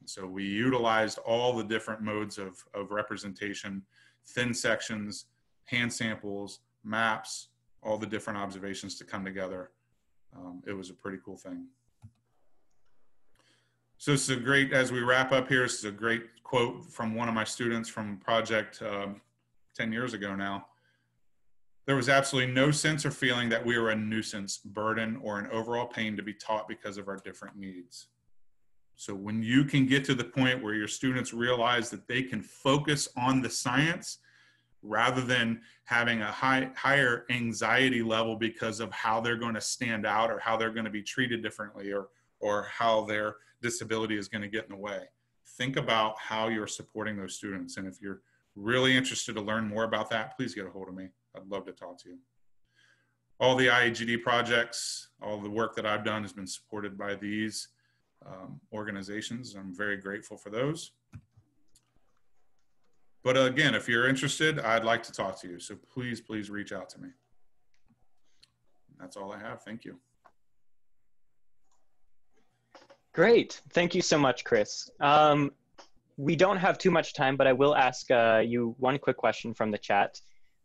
So we utilized all the different modes of representation, thin sections, hand samples, maps, all the different observations to come together. It was a pretty cool thing. So this is a great, as we wrap up here, this is a great quote from one of my students from a project 10 years ago now. There was absolutely no sense or feeling that we were a nuisance, burden, or an overall pain to be taught because of our different needs. So when you can get to the point where your students realize that they can focus on the science rather than having a higher anxiety level because of how they're going to stand out or how they're going to be treated differently or how their disability is going to get in the way. think about how you're supporting those students. And if you're really interested to learn more about that, please get a hold of me. I'd love to talk to you. All the IAGD projects, all the work that I've done has been supported by these organizations. I'm very grateful for those. But again, if you're interested, I'd like to talk to you. So please, please reach out to me. That's all I have. Thank you. Great. Thank you so much, Chris. We don't have too much time, but I will ask you one quick question from the chat.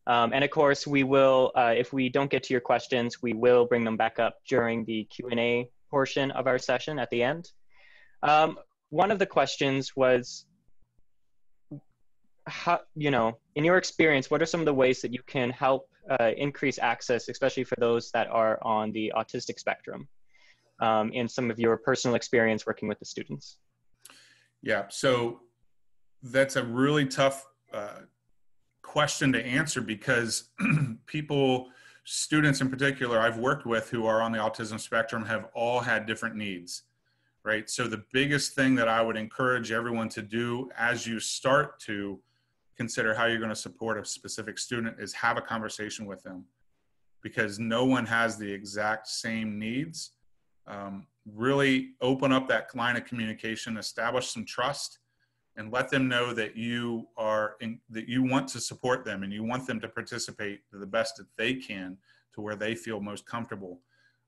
And of course, we will, if we don't get to your questions, we will bring them back up during the Q&A portion of our session at the end. One of the questions was, how, you know, in your experience, what are some of the ways that you can help increase access, especially for those that are on the autistic spectrum, in some of your personal experience working with the students? Yeah, so that's a really tough question to answer because people, students in particular, I've worked with who are on the autism spectrum have all had different needs, right? So the biggest thing that I would encourage everyone to do as you start to consider how you're going to support a specific student is have a conversation with them, because no one has the exact same needs. Really open up that line of communication, establish some trust, and let them know that you are in, that you want to support them and you want them to participate to the best that they can to where they feel most comfortable.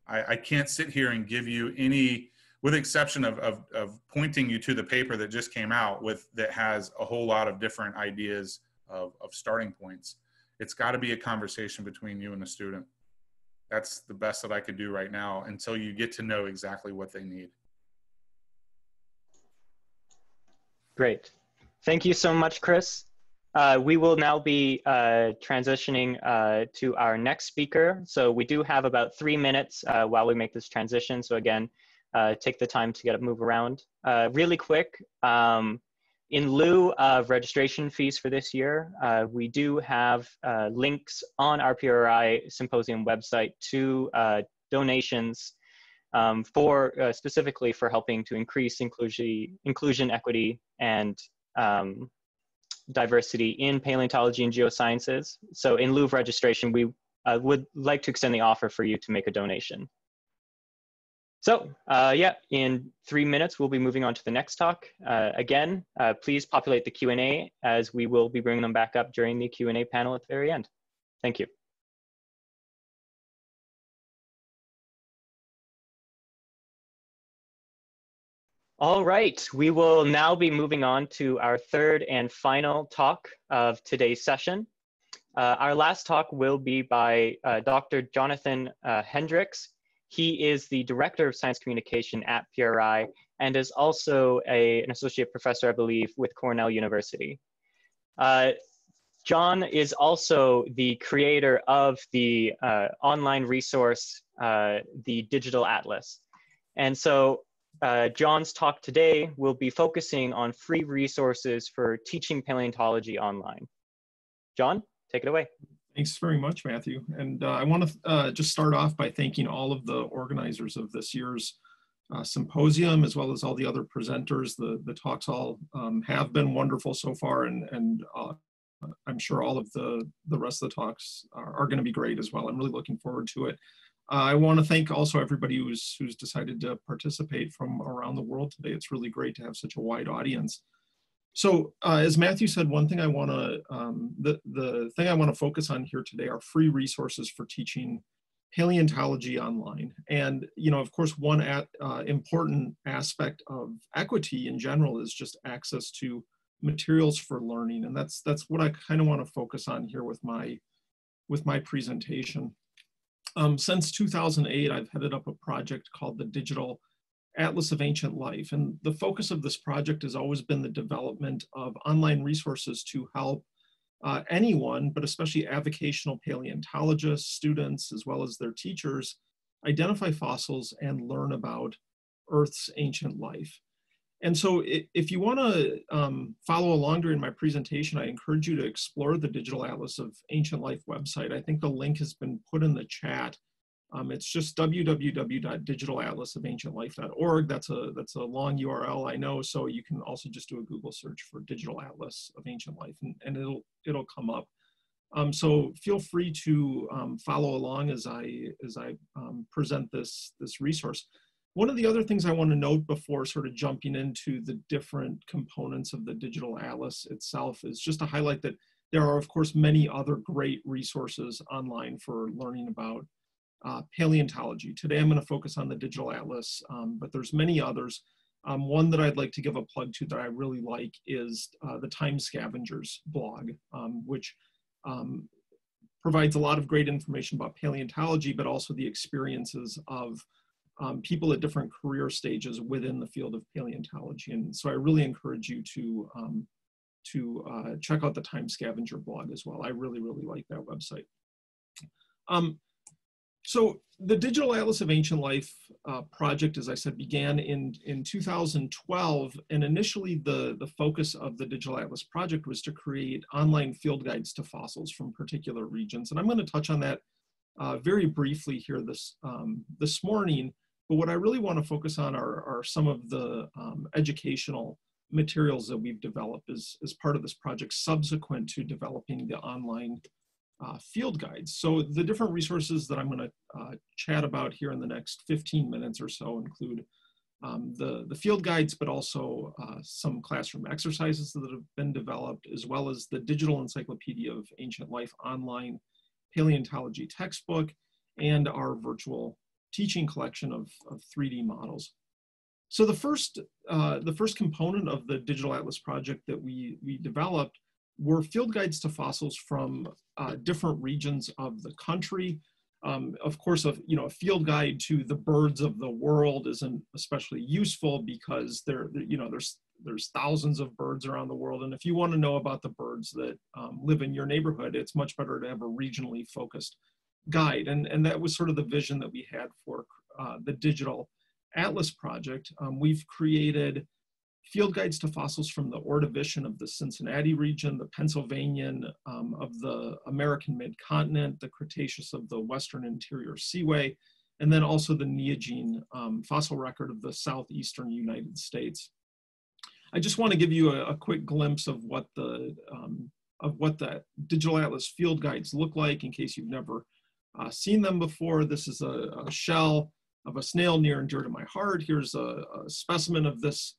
I can't sit here and give you any, with the exception of pointing you to the paper that just came out with that has a whole lot of different ideas of starting points. It's got to be a conversation between you and the student. That's the best that I could do right now until you get to know exactly what they need. Great. Thank you so much, Chris. We will now be transitioning to our next speaker. So we do have about 3 minutes while we make this transition. So again, take the time to get up, move around. Really quick, in lieu of registration fees for this year, we do have links on our PRI symposium website to donations for specifically for helping to increase inclusion, equity, and diversity in paleontology and geosciences. So in lieu of registration, we would like to extend the offer for you to make a donation. So yeah, in 3 minutes, we'll be moving on to the next talk. Again, please populate the Q&A as we will be bringing them back up during the Q&A panel at the very end. Thank you. All right, we will now be moving on to our third and final talk of today's session. Our last talk will be by Dr. Jonathan Hendricks. He is the Director of Science Communication at PRI and is also an Associate Professor, I believe, with Cornell University. John is also the creator of the online resource, the Digital Atlas. And so John's talk today will be focusing on free resources for teaching paleontology online. John, take it away. Thanks very much, Matthew. And I want to just start off by thanking all of the organizers of this year's symposium, as well as all the other presenters. The talks all have been wonderful so far, and I'm sure all of the rest of the talks are going to be great as well. I'm really looking forward to it. I want to thank also everybody who's decided to participate from around the world today. It's really great to have such a wide audience. So as Matthew said, one thing I want to, the thing I want to focus on here today are free resources for teaching paleontology online. And, you know, of course, one important aspect of equity in general is just access to materials for learning. And that's what I kind of want to focus on here with my presentation. Since 2008, I've headed up a project called the Digital Atlas of Ancient Life. And the focus of this project has always been the development of online resources to help anyone, but especially avocational paleontologists, students, as well as their teachers, identify fossils and learn about Earth's ancient life. And so if you want to follow along during my presentation, I encourage you to explore the Digital Atlas of Ancient Life website. I think the link has been put in the chat. It's just www.digitalatlasufancientlife.org. That's a long URL, I know, so you can also just do a Google search for Digital Atlas of Ancient Life, and it'll come up. So feel free to follow along as I present this resource. One of the other things I want to note before sort of jumping into the different components of the Digital Atlas itself is just to highlight that there are, of course, many other great resources online for learning about paleontology. Today I'm going to focus on the Digital Atlas, but there's many others. One that I'd like to give a plug to that I really like is the Time Scavengers blog, which provides a lot of great information about paleontology, but also the experiences of people at different career stages within the field of paleontology. And so I really encourage you to check out the Time Scavenger blog as well. I really, really like that website. So the Digital Atlas of Ancient Life project, as I said, began in 2012, and initially the focus of the Digital Atlas project was to create online field guides to fossils from particular regions. And I'm going to touch on that very briefly here this morning, but what I really want to focus on are some of the educational materials that we've developed as part of this project subsequent to developing the online field guides. So the different resources that I'm going to chat about here in the next 15 minutes or so include the field guides, but also some classroom exercises that have been developed, as well as the Digital Encyclopedia of Ancient Life online paleontology textbook, and our virtual teaching collection of 3D models. So the first component of the Digital Atlas project that we developed were field guides to fossils from different regions of the country. Of course, a field guide to the birds of the world isn't especially useful because there's thousands of birds around the world, and if you want to know about the birds that live in your neighborhood, it's much better to have a regionally focused guide. And that was sort of the vision that we had for the Digital Atlas project. We've created field guides to fossils from the Ordovician of the Cincinnati region, the Pennsylvanian of the American mid-continent, the Cretaceous of the Western Interior Seaway, and then also the Neogene fossil record of the southeastern United States. I just want to give you a quick glimpse of what the Digital Atlas field guides look like in case you've never seen them before. This is a shell of a snail near and dear to my heart. Here's a specimen of this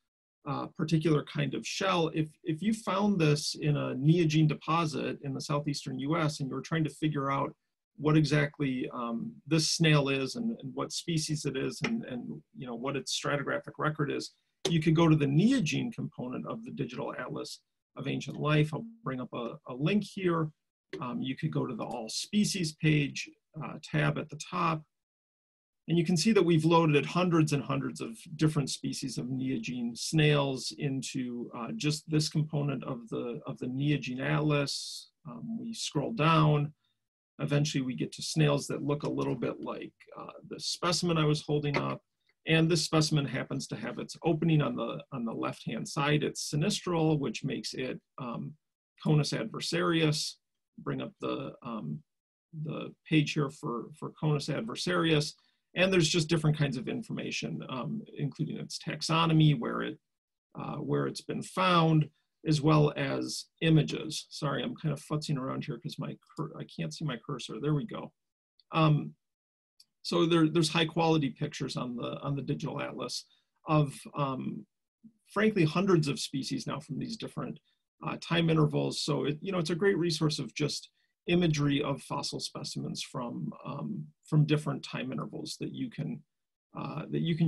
particular kind of shell. If you found this in a Neogene deposit in the southeastern US and you were trying to figure out what exactly this snail is and what species it is and you know what its stratigraphic record is, you could go to the Neogene component of the Digital Atlas of Ancient Life. I'll bring up a link here. You could go to the All Species page tab at the top. And you can see that we've loaded hundreds and hundreds of different species of Neogene snails into just this component of the Neogene Atlas. We scroll down. Eventually we get to snails that look a little bit like the specimen I was holding up. And this specimen happens to have its opening on the left-hand side. It's sinistral, which makes it Conus Adversarius. Bring up the page here for Conus Adversarius. And there's just different kinds of information, including its taxonomy, where it's been found, as well as images. Sorry, I'm kind of futzing around here because I can't see my cursor. There we go. So there's high quality pictures on the Digital Atlas of, frankly, hundreds of species now from these different time intervals. So it's a great resource of just imagery of fossil specimens from different time intervals that you can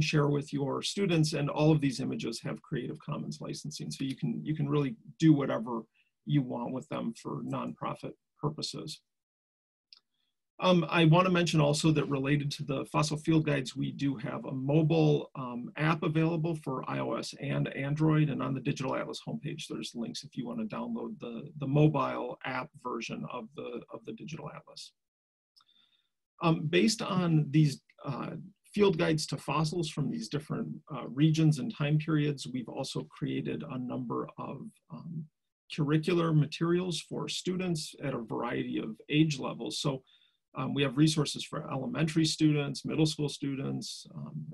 share with your students, and all of these images have Creative Commons licensing, so you can really do whatever you want with them for nonprofit purposes. I want to mention also that related to the fossil field guides, we do have a mobile app available for iOS and Android, and on the Digital Atlas homepage, there's links if you want to download the mobile app version of the Digital Atlas. Based on these field guides to fossils from these different regions and time periods, we've also created a number of curricular materials for students at a variety of age levels. So We have resources for elementary students, middle school students,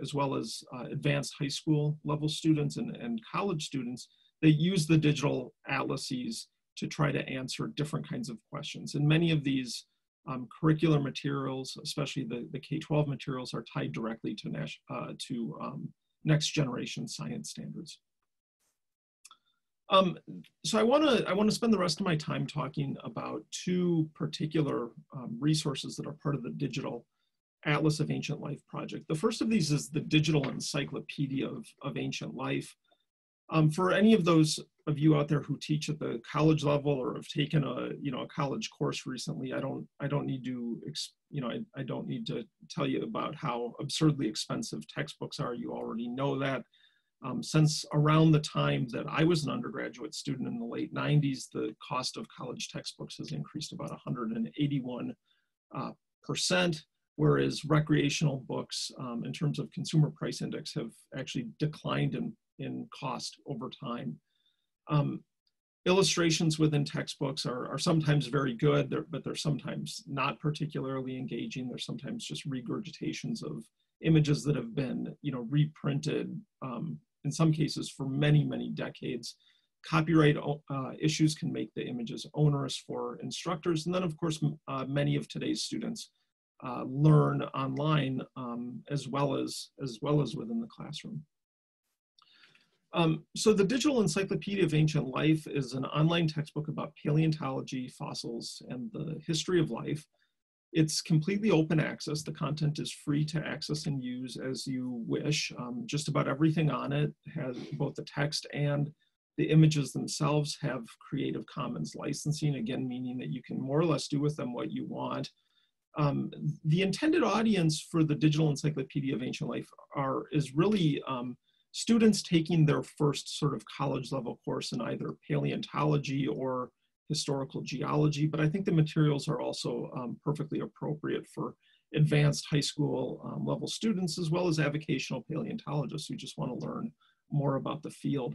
as well as advanced high school level students and college students. They use the digital atlases to try to answer different kinds of questions. And many of these curricular materials, especially the K-12 materials, are tied directly to next generation science standards. So I want to spend the rest of my time talking about two particular resources that are part of the Digital Atlas of Ancient Life project. The first of these is the Digital Encyclopedia of Ancient Life. For any of those of you out there who teach at the college level or have taken a college course recently, I don't need to I don't need to tell you about how absurdly expensive textbooks are. You already know that. Since around the time that I was an undergraduate student in the late 90s, the cost of college textbooks has increased about 181%, whereas recreational books, in terms of consumer price index, have actually declined in cost over time. Illustrations within textbooks are sometimes very good, but they're sometimes not particularly engaging. They're sometimes just regurgitations of images that have been, reprinted in some cases for many, many decades. Copyright issues can make the images onerous for instructors. And then, of course, many of today's students learn online as well as within the classroom. So the Digital Encyclopedia of Ancient Life is an online textbook about paleontology, fossils, and the history of life. It's completely open access. The content is free to access and use as you wish. Just about everything on it has both the text and the images themselves have Creative Commons licensing, again, meaning that you can more or less do with them what you want. The intended audience for the Digital Encyclopedia of Ancient Life is really students taking their first sort of college level course in either paleontology or historical geology, but I think the materials are also perfectly appropriate for advanced high school level students, as well as avocational paleontologists who just want to learn more about the field.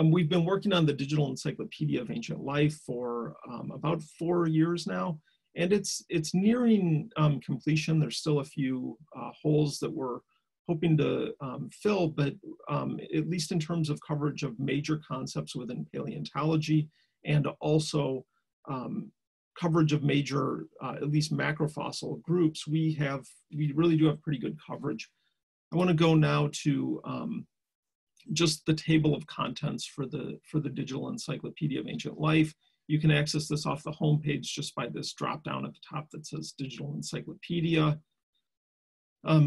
We've been working on the Digital Encyclopedia of Ancient Life for about 4 years now, and it's nearing completion. There's still a few holes that we're hoping to fill, but at least in terms of coverage of major concepts within paleontology, and also coverage of major, at least macrofossil groups, we really do have pretty good coverage. I want to go now to just the table of contents for the Digital Encyclopedia of Ancient Life. You can access this off the homepage just by this drop down at the top that says Digital Encyclopedia.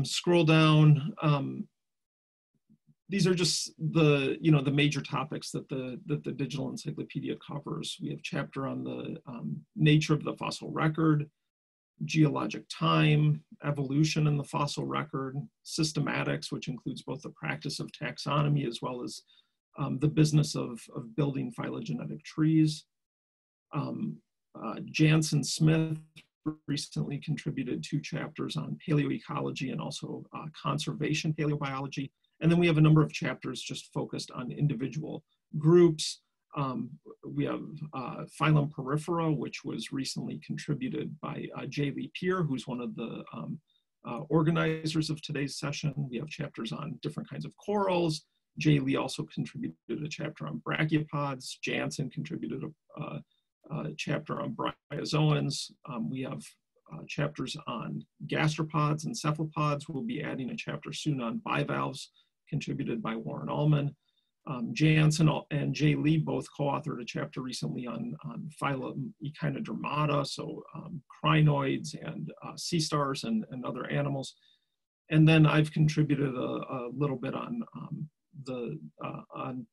Scroll down. These are just the major topics that the Digital Encyclopedia covers. We have a chapter on the nature of the fossil record, geologic time, evolution in the fossil record, systematics, which includes both the practice of taxonomy as well as the business of building phylogenetic trees. Jansen Smith recently contributed 2 chapters on paleoecology and also conservation paleobiology. And then we have a number of chapters just focused on individual groups. We have Phylum Porifera, which was recently contributed by Jaylee, who's one of the organizers of today's session. We have chapters on different kinds of corals. Jay Lee also contributed a chapter on brachiopods. Jansen contributed a chapter on bryozoans. We have chapters on gastropods and cephalopods. We'll be adding a chapter soon on bivalves, contributed by Warren Allman. Jansen and Jay Lee both co-authored a chapter recently on phylum Echinodermata, so crinoids and sea stars and other animals. And then I've contributed a little bit on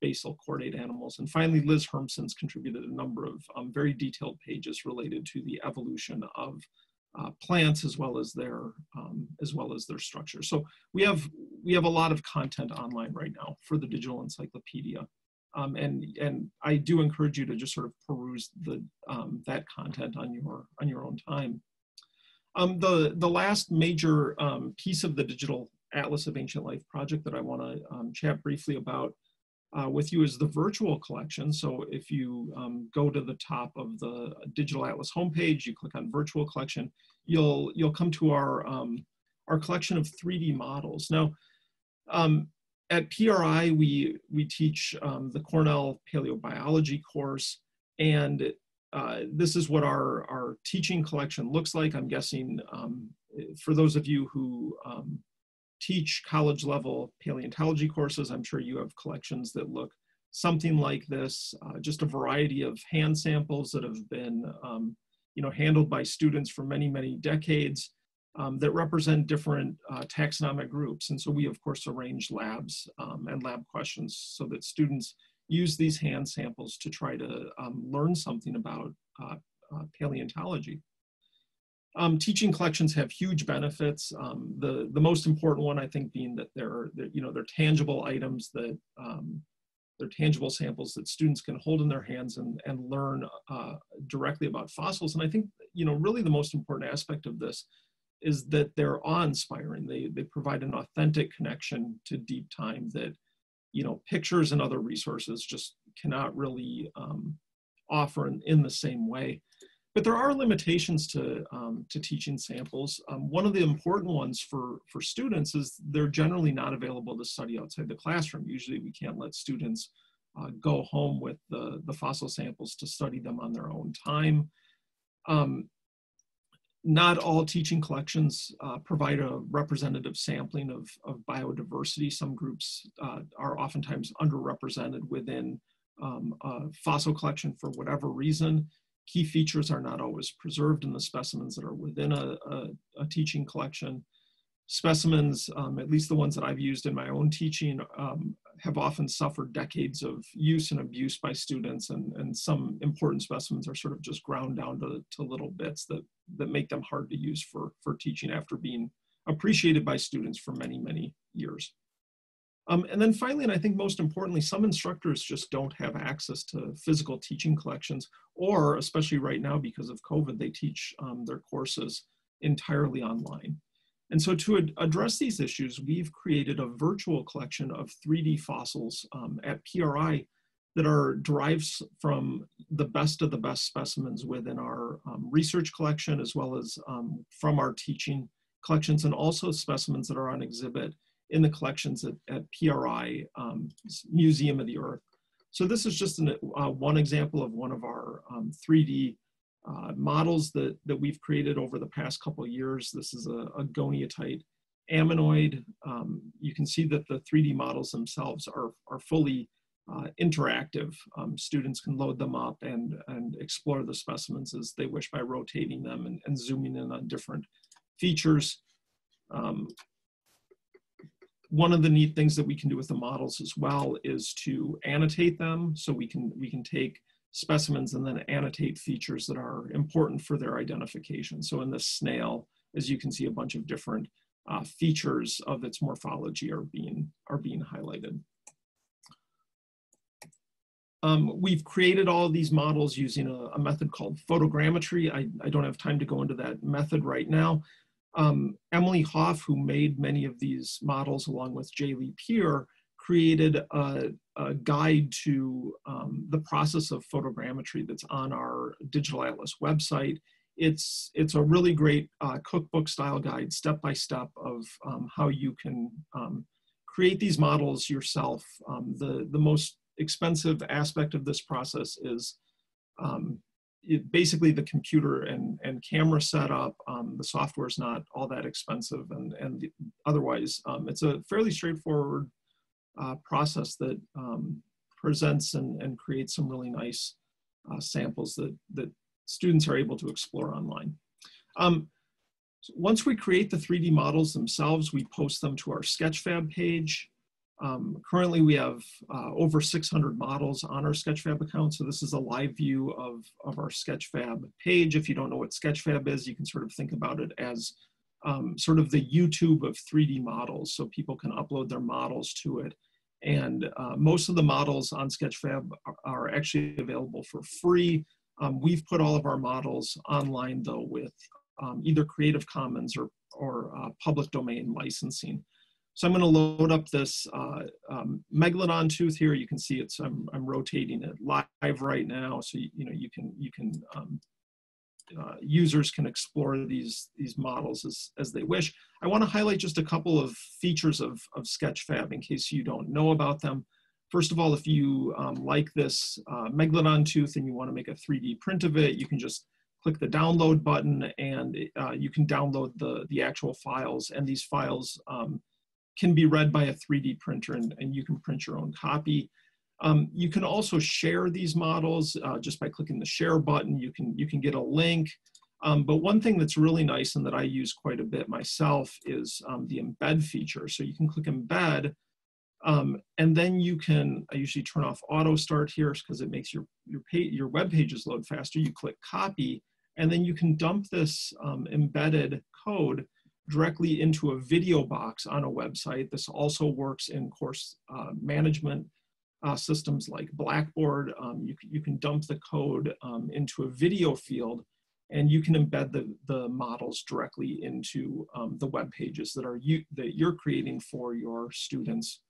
basal chordate animals. And finally, Liz Hermson's contributed a number of very detailed pages related to the evolution of plants as well as their structure. So we have a lot of content online right now for the Digital Encyclopedia, and I do encourage you to just sort of peruse that content on your own time. The last major piece of the Digital Atlas of Ancient Life project that I want to chat briefly about with you is the virtual collection. So if you go to the top of the Digital Atlas homepage, you click on virtual collection, you'll come to our collection of 3D models. Now, at PRI, we teach the Cornell Paleobiology course, and this is what our teaching collection looks like. I'm guessing for those of you who teach college level paleontology courses, I'm sure you have collections that look something like this, just a variety of hand samples that have been handled by students for many, many decades that represent different taxonomic groups. And so we, of course, arrange labs and lab questions so that students use these hand samples to try to learn something about paleontology. Teaching collections have huge benefits. The most important one, I think, being that they're tangible items that they're tangible samples that students can hold in their hands and learn directly about fossils. And I think, really the most important aspect of this is that they're awe-inspiring. They provide an authentic connection to deep time that, pictures and other resources just cannot really offer in the same way. But there are limitations to teaching samples. One of the important ones for students is they're generally not available to study outside the classroom. Usually we can't let students go home with the fossil samples to study them on their own time. Not all teaching collections provide a representative sampling of biodiversity. Some groups are oftentimes underrepresented within a fossil collection for whatever reason. Key features are not always preserved in the specimens that are within a teaching collection. Specimens, at least the ones that I've used in my own teaching, have often suffered decades of use and abuse by students, and some important specimens are sort of just ground down to little bits that make them hard to use for teaching after being appreciated by students for many, many years. And then finally, and I think most importantly, some instructors just don't have access to physical teaching collections, or especially right now because of COVID, they teach their courses entirely online. And so to address these issues, we've created a virtual collection of 3D fossils at PRI that are derived from the best specimens within our research collection, as well as from our teaching collections, and also specimens that are on exhibit in the collections at PRI, Museum of the Earth. So this is just one example of one of our 3D models that we've created over the past couple of years. This is a goniatite ammonoid. You can see that the 3D models themselves are fully interactive. Students can load them up and explore the specimens as they wish by rotating them and zooming in on different features. One of the neat things that we can do with the models as well is to annotate them. So we can take specimens and then annotate features that are important for their identification. So in this snail, as you can see, a bunch of different features of its morphology are being highlighted. We've created all these models using a method called photogrammetry. I don't have time to go into that method right now. Emily Hoff, who made many of these models along with Jay Lee, created a guide to the process of photogrammetry that's on our Digital Atlas website. It's a really great cookbook style guide, step-by-step, of how you can create these models yourself. The most expensive aspect of this process is basically the computer and camera setup. The software is not all that expensive, and otherwise it's a fairly straightforward process that presents and creates some really nice samples that students are able to explore online. Once we create the 3D models themselves, we post them to our Sketchfab page. Currently, we have over 600 models on our Sketchfab account, so this is a live view of our Sketchfab page. If you don't know what Sketchfab is, you can sort of think about it as sort of the YouTube of 3D models, so people can upload their models to it. And most of the models on Sketchfab are actually available for free. We've put all of our models online, though, with either Creative Commons or public domain licensing. So I'm going to load up this megalodon tooth here. You can see I'm rotating it live right now, so you can users can explore these models as they wish. I want to highlight just a couple of features of Sketchfab in case you don't know about them. First of all, if you like this megalodon tooth and you want to make a 3D print of it, you can just click the download button and you can download the actual files, and these files can be read by a 3D printer, and you can print your own copy. You can also share these models just by clicking the share button. You can get a link. But one thing that's really nice and that I use quite a bit myself is the embed feature. So you can click embed, and then you can, I usually turn off auto start here because it makes your web pages load faster. You click copy, and then you can dump this embedded code directly into a video box on a website. This also works in course management systems like Blackboard. You can dump the code into a video field, and you can embed the models directly into the web pages that you're creating for your students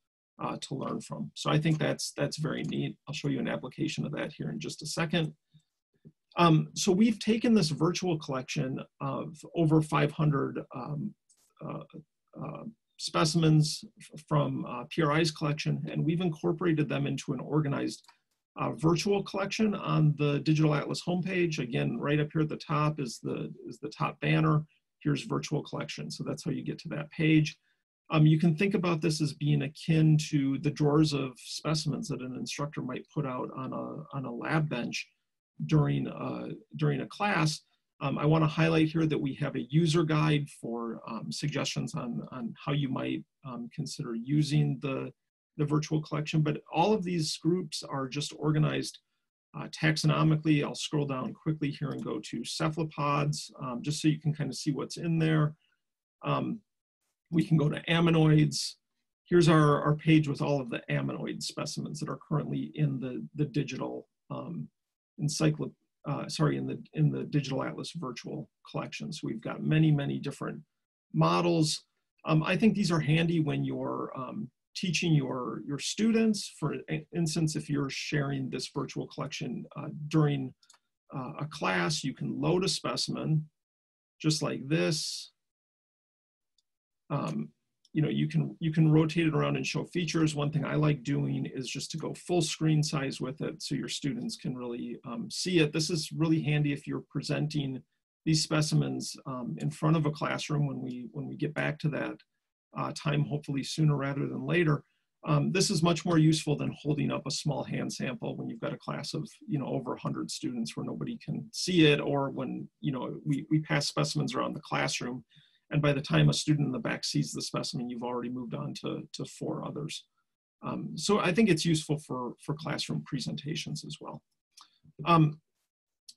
to learn from. So I think that's very neat. I'll show you an application of that here in just a second. So we've taken this virtual collection of over 500 specimens from PRI's collection, and we've incorporated them into an organized virtual collection on the Digital Atlas homepage. Again, right up here at the top is the top banner. Here's virtual collection. So that's how you get to that page. You can think about this as being akin to the drawers of specimens that an instructor might put out on a lab bench during a class. I want to highlight here that we have a user guide for suggestions on how you might consider using the virtual collection, but all of these groups are just organized taxonomically. I'll scroll down quickly here and go to cephalopods, just so you can kind of see what's in there. We can go to ammonoids. Here's our page with all of the ammonoid specimens that are currently in the digital in the Digital Atlas virtual collection. So we've got many different models. I think these are handy when you're teaching your students. For instance, if you're sharing this virtual collection during a class, you can load a specimen just like this. You know, you can rotate it around and show features. One thing I like doing is just to go full screen size with it so your students can really see it. This is really handy if you're presenting these specimens in front of a classroom when we get back to that time, hopefully sooner rather than later. This is much more useful than holding up a small hand sample when you've got a class of, you know, over 100 students where nobody can see it, or when, you know, we pass specimens around the classroom, and by the time a student in the back sees the specimen, you've already moved on to four others. So I think it's useful for classroom presentations as well.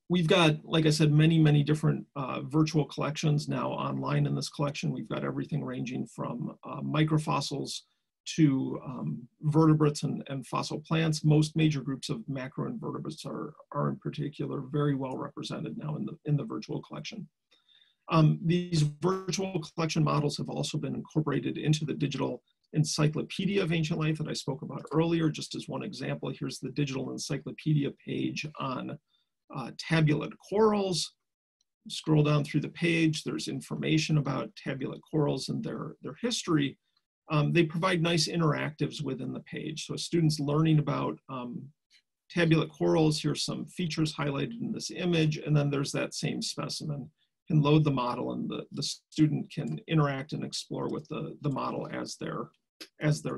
We've got, like I said, many different virtual collections now online in this collection. We've got everything ranging from microfossils to vertebrates and fossil plants. Most major groups of macroinvertebrates are in particular very well represented now in the virtual collection. These virtual collection models have also been incorporated into the Digital Encyclopedia of Ancient Life that I spoke about earlier. Just as one example, here's the Digital Encyclopedia page on tabulate corals. Scroll down through the page, there's information about tabulate corals and their history. They provide nice interactives within the page. So students learning about tabulate corals, here's some features highlighted in this image, and then there's that same specimen. Can load the model, and the student can interact and explore with the model as they're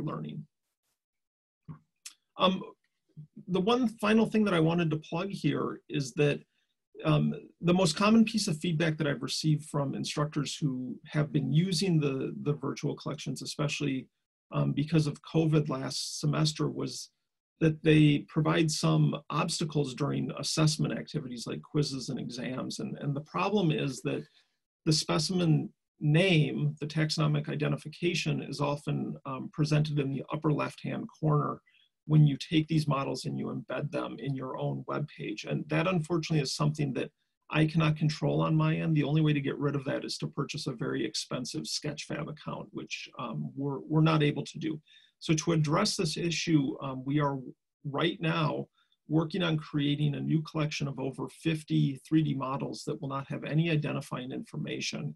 learning. The one final thing that I wanted to plug here is that the most common piece of feedback that I've received from instructors who have been using the virtual collections, especially because of COVID last semester, was that they provide some obstacles during assessment activities like quizzes and exams. And the problem is that the specimen name, the taxonomic identification, is often presented in the upper left-hand corner when you take these models and you embed them in your own web page. And that, unfortunately, is something that I cannot control on my end. The only way to get rid of that is to purchase a very expensive Sketchfab account, which we're not able to do. So to address this issue, we are right now working on creating a new collection of over 50 3D models that will not have any identifying information.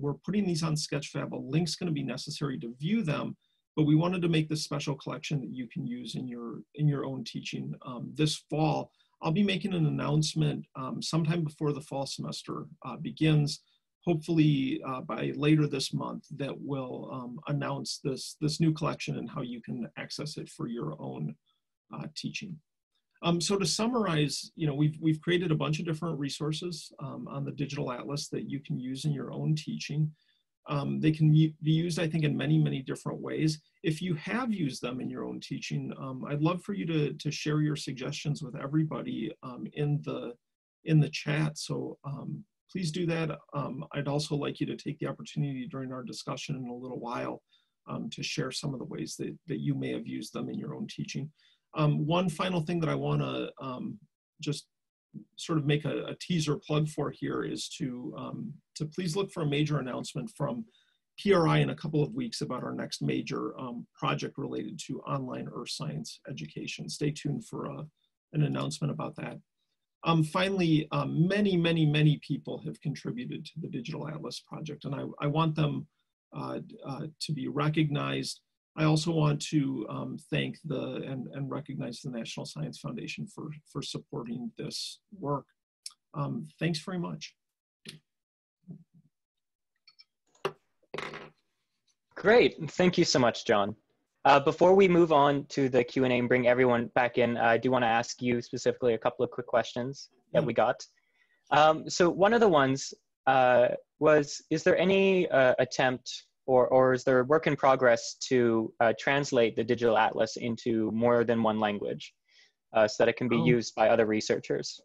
We're putting these on Sketchfab. A link's going to be necessary to view them, but we wanted to make this special collection that you can use in your own teaching. This fall, I'll be making an announcement sometime before the fall semester begins, hopefully by later this month, that will announce this new collection and how you can access it for your own teaching. So to summarize, you know, we've created a bunch of different resources on the digital atlas that you can use in your own teaching. They can be used, I think, in many, many different ways. If you have used them in your own teaching, I'd love for you to share your suggestions with everybody in the chat. So please do that. I'd also like you to take the opportunity during our discussion in a little while to share some of the ways that you may have used them in your own teaching. One final thing that I want to just sort of make a teaser plug for here is to please look for a major announcement from PRI in a couple of weeks about our next major project related to online earth science education. Stay tuned for an announcement about that. Finally, many, many, many people have contributed to the Digital Atlas Project, and I want them to be recognized. I also want to thank and recognize the National Science Foundation for supporting this work. Thanks very much. Great, thank you so much, John. Before we move on to the Q&A and bring everyone back in, I do want to ask you specifically a couple of quick questions that we got. So one of the ones was, is there any attempt or is there work in progress to translate the digital atlas into more than one language so that it can be used by other researchers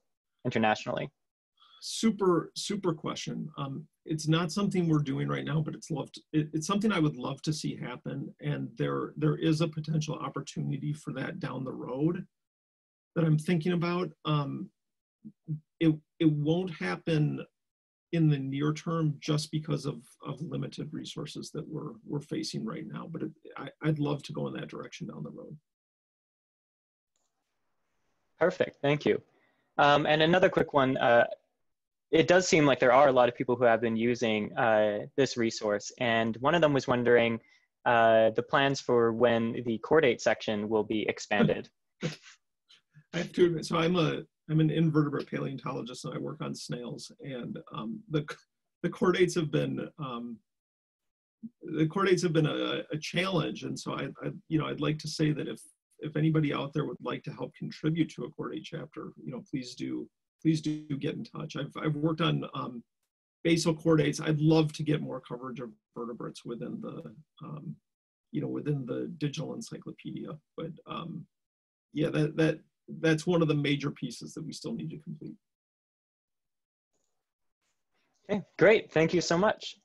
internationally? Super, super question. It's not something we're doing right now, but it's something I would love to see happen. And there is a potential opportunity for that down the road that I'm thinking about. It won't happen in the near term just because of limited resources that we're facing right now, but I'd love to go in that direction down the road. Perfect, thank you. And another quick one, it does seem like there are a lot of people who have been using this resource, and one of them was wondering the plans for when the chordate section will be expanded. I have to admit, so I'm an invertebrate paleontologist and I work on snails, and the chordates have been a challenge, and so I'd like to say that if anybody out there would like to help contribute to a chordate chapter, you know, please do get in touch. I've worked on basal chordates. I'd love to get more coverage of vertebrates within the you know, within the digital encyclopedia, but yeah, that's one of the major pieces that we still need to complete. Okay, great. Thank you so much.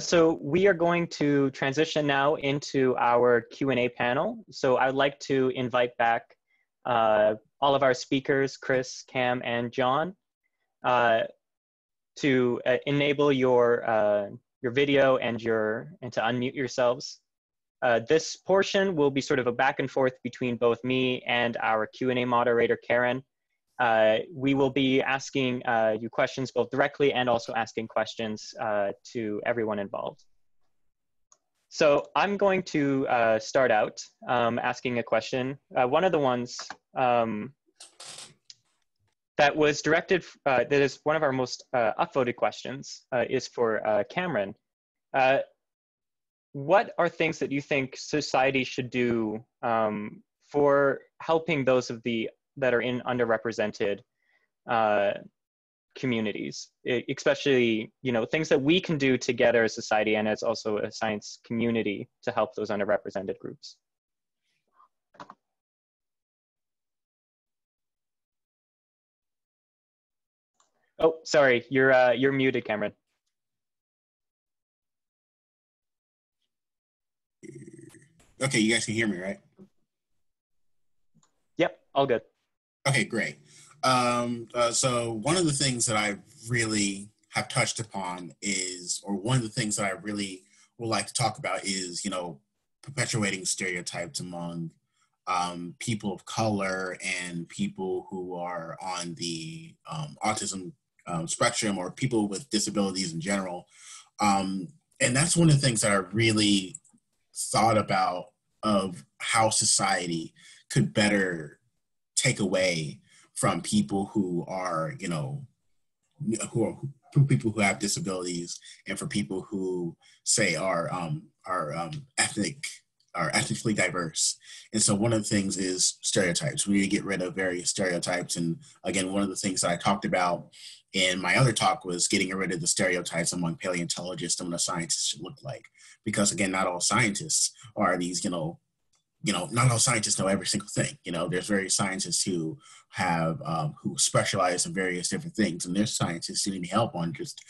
So we are going to transition now into our Q&A panel. So I'd like to invite back all of our speakers, Chris, Cam, and John, to enable your video and to unmute yourselves. This portion will be sort of a back and forth between both me and our Q&A moderator, Karen. We will be asking you questions both directly and also asking questions to everyone involved. So I'm going to start out asking a question. One of the ones that was directed, that is one of our most upvoted questions, is for Cameron. What are things that you think society should do for helping those that are in underrepresented communities, especially, you know, things that we can do together as society and as also a science community to help those underrepresented groups? Oh, sorry, you're muted, Cameron. Okay, you guys can hear me, right? Yep, all good. Okay, great. So one of the things that I really have touched upon is, or one of the things that I really would like to talk about is, you know, perpetuating stereotypes among people of color and people who are on the autism spectrum or people with disabilities in general. And that's one of the things that I really thought about, of how society could better take away from people who are, you know, people who have disabilities, and for people who say are ethnically diverse. And so one of the things is stereotypes. We need to get rid of various stereotypes. And again, one of the things that I talked about in my other talk was getting rid of the stereotypes among paleontologists and what a scientist should look like. Because again, not all scientists are these, not all scientists know every single thing. You know, there's various scientists who have, who specialize in various different things, and there's scientists who need help on just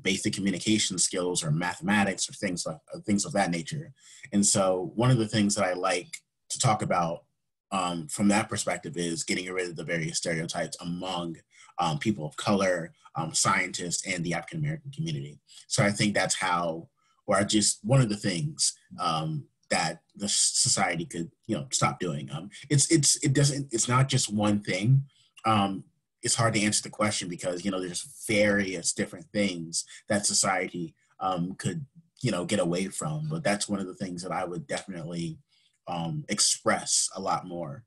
basic communication skills or mathematics or things of that nature. And so one of the things that I like to talk about from that perspective is getting rid of the various stereotypes among people of color, scientists, and the African-American community. So I think that's how, or just one of the things that the society could, stop doing. It's not just one thing. It's hard to answer the question because, there's various different things that society could, get away from. But that's one of the things that I would definitely express a lot more.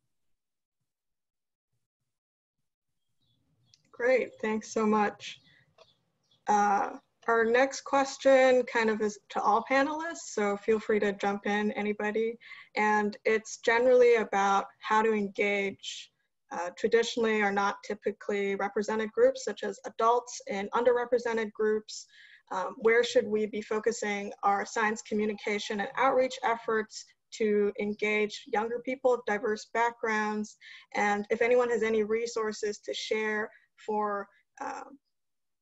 Great, thanks so much. Our next question kind of is to all panelists, so feel free to jump in, anybody. And it's generally about how to engage traditionally or not typically represented groups, such as adults and underrepresented groups. Where should we be focusing our science communication and outreach efforts to engage younger people of diverse backgrounds? And if anyone has any resources to share for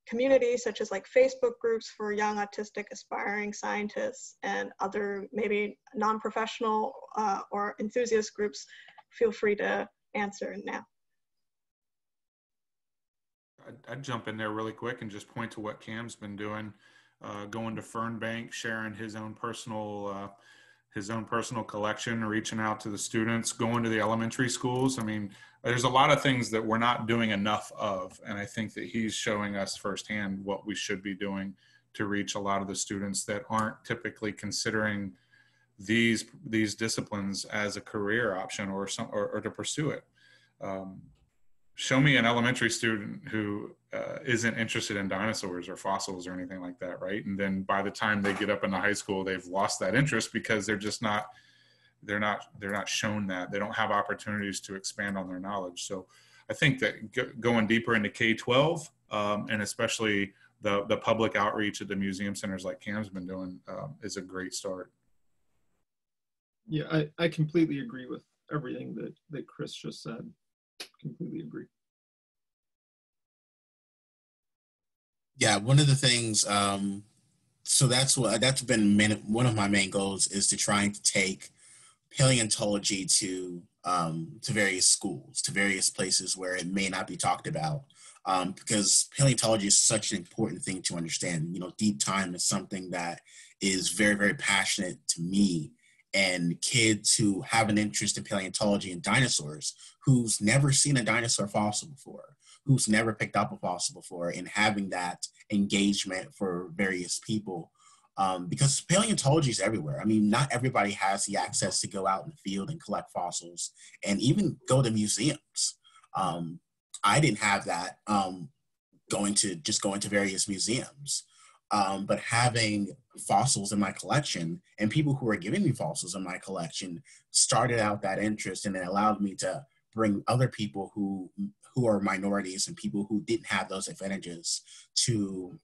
communities such as like Facebook groups for young autistic aspiring scientists and other maybe non-professional or enthusiast groups, feel free to answer now. I'd jump in there really quick and just point to what Cam's been doing, going to Fernbank, sharing his own personal collection, reaching out to the students, going to the elementary schools. I mean, there's a lot of things that we're not doing enough of, and I think that he's showing us firsthand what we should be doing to reach a lot of the students that aren't typically considering these disciplines as a career option or to pursue it. Show me an elementary student who isn't interested in dinosaurs or fossils or anything like that, right? And then by the time they get up into high school, they've lost that interest because they're just not, they're not shown that. They don't have opportunities to expand on their knowledge. So I think that going deeper into K-12 and especially the public outreach at the museum centers like Cam's been doing is a great start. Yeah, I completely agree with everything that Chris just said. Completely agree. Yeah, one of the things, so that's been one of my main goals, is to trying to take paleontology to various schools, to various places where it may not be talked about, because paleontology is such an important thing to understand. Deep time is something that is very, very passionate to me. And kids who have an interest in paleontology and dinosaurs, who's never seen a dinosaur fossil before, who's never picked up a fossil before, and having that engagement for various people, because paleontology is everywhere. I mean, not everybody has the access to go out in the field and collect fossils and even go to museums. I didn't have that going to various museums. But having fossils in my collection and people who are giving me fossils in my collection started out that interest, and it allowed me to bring other people who are minorities and people who didn't have those advantages to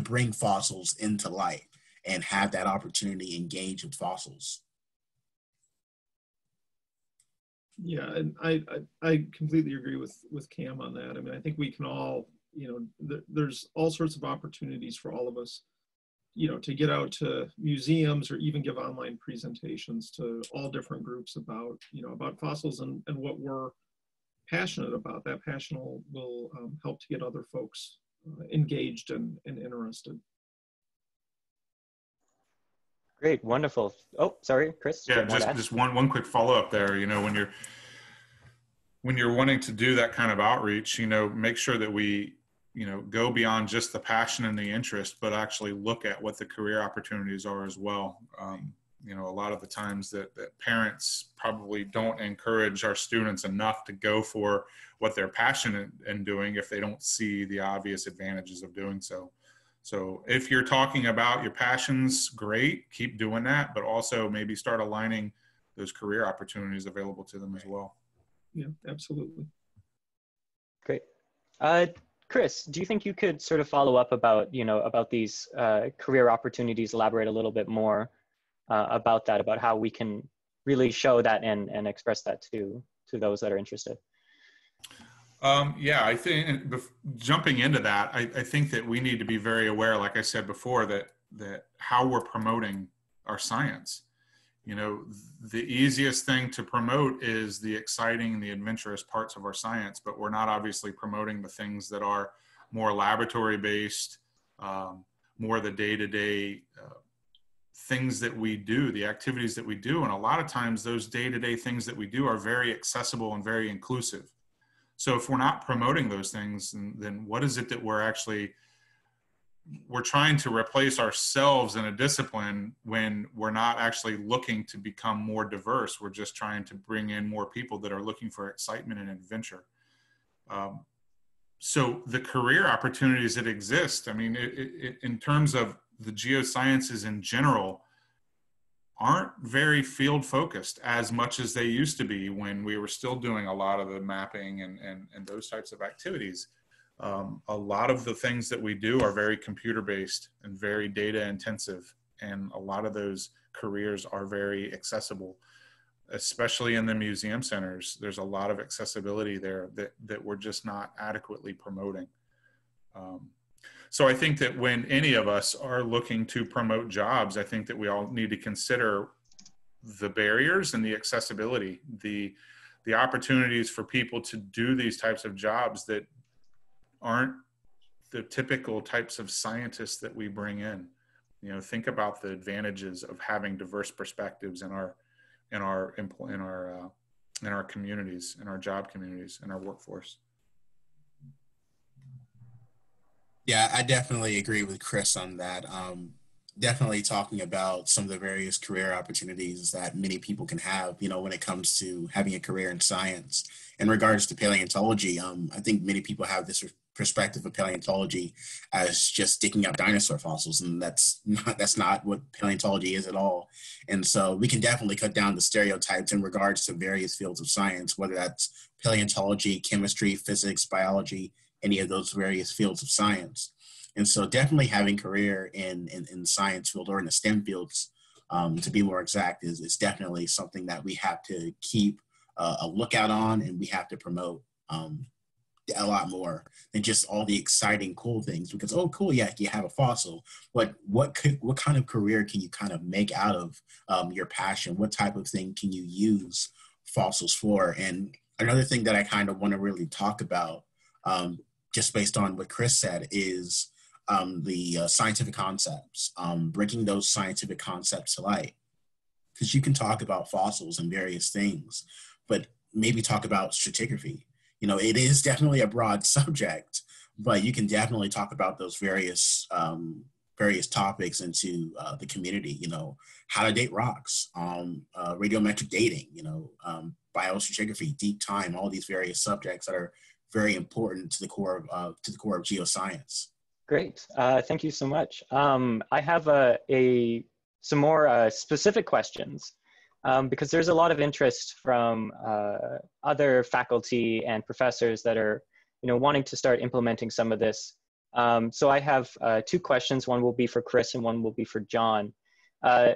bring fossils into light and have that opportunity engage with fossils. Yeah, and I completely agree with Cam on that. I mean, I think we can all, there's all sorts of opportunities for all of us, to get out to museums or even give online presentations to all different groups about, about fossils and what we're passionate about. That passion will help to get other folks engaged and interested. Great, wonderful. Oh, sorry, Chris. Yeah, just one quick follow-up there. You know, when you're wanting to do that kind of outreach, you know, make sure that we, you know, go beyond just the passion and the interest, but actually look at what the career opportunities are as well. You know, a lot of the times that parents probably don't encourage our students enough to go for what they're passionate in doing if they don't see the obvious advantages of doing so. So if you're talking about your passions, great, keep doing that, but also maybe start aligning those career opportunities available to them as well. Yeah, absolutely. Great. Chris, do you think you could sort of follow up about, you know, about these career opportunities, elaborate a little bit more about that, about how we can really show that and express that to those that are interested? Yeah, I think jumping into that, I think that we need to be very aware, like I said before, that how we're promoting our science. You know, the easiest thing to promote is the exciting and the adventurous parts of our science, but we're not obviously promoting the things that are more laboratory based, more the day-to-day things that we do, the activities that we do. And a lot of times those day-to-day things that we do are very accessible and very inclusive. So if we're not promoting those things, then what is it that we're trying to replace ourselves in a discipline when we're not actually looking to become more diverse? We're just trying to bring in more people that are looking for excitement and adventure. So the career opportunities that exist, I mean, in terms of the geosciences in general, aren't very field focused as much as they used to be when we were still doing a lot of the mapping and those types of activities. A lot of the things that we do are very computer based and very data intensive. And a lot of those careers are very accessible, especially in the museum centers. There's a lot of accessibility there that we're just not adequately promoting. So I think that when any of us are looking to promote jobs, I think that we all need to consider the barriers and the accessibility, the opportunities for people to do these types of jobs that aren't the typical types of scientists that we bring in. You know, think about the advantages of having diverse perspectives in our communities, in our job communities, in our workforce. Yeah, I definitely agree with Chris on that. Definitely talking about some of the various career opportunities that many people can have, you know, when it comes to having a career in science. In regards to paleontology, I think many people have this perspective of paleontology as just digging up dinosaur fossils, and that's not what paleontology is at all. And so we can definitely cut down the stereotypes in regards to various fields of science, whether that's paleontology, chemistry, physics, biology, any of those various fields of science. And so definitely having career in the science field or in the STEM fields, to be more exact, is definitely something that we have to keep a lookout on, and we have to promote a lot more than just all the exciting, cool things. Because, oh, cool, yeah, you have a fossil. But what kind of career can you kind of make out of your passion? What type of thing can you use fossils for? And another thing that I kind of want to really talk about, just based on what Chris said, is the scientific concepts, bringing those scientific concepts to light. Because you can talk about fossils and various things, but maybe talk about stratigraphy. You know, it is definitely a broad subject, but you can definitely talk about those various topics into the community. You know, how to date rocks, radiometric dating, you know, biostratigraphy, deep time, all these various subjects that are very important to the core of geoscience. Great, thank you so much. I have some more specific questions because there's a lot of interest from other faculty and professors that are, you know, wanting to start implementing some of this. So I have two questions. One will be for Chris and one will be for John. The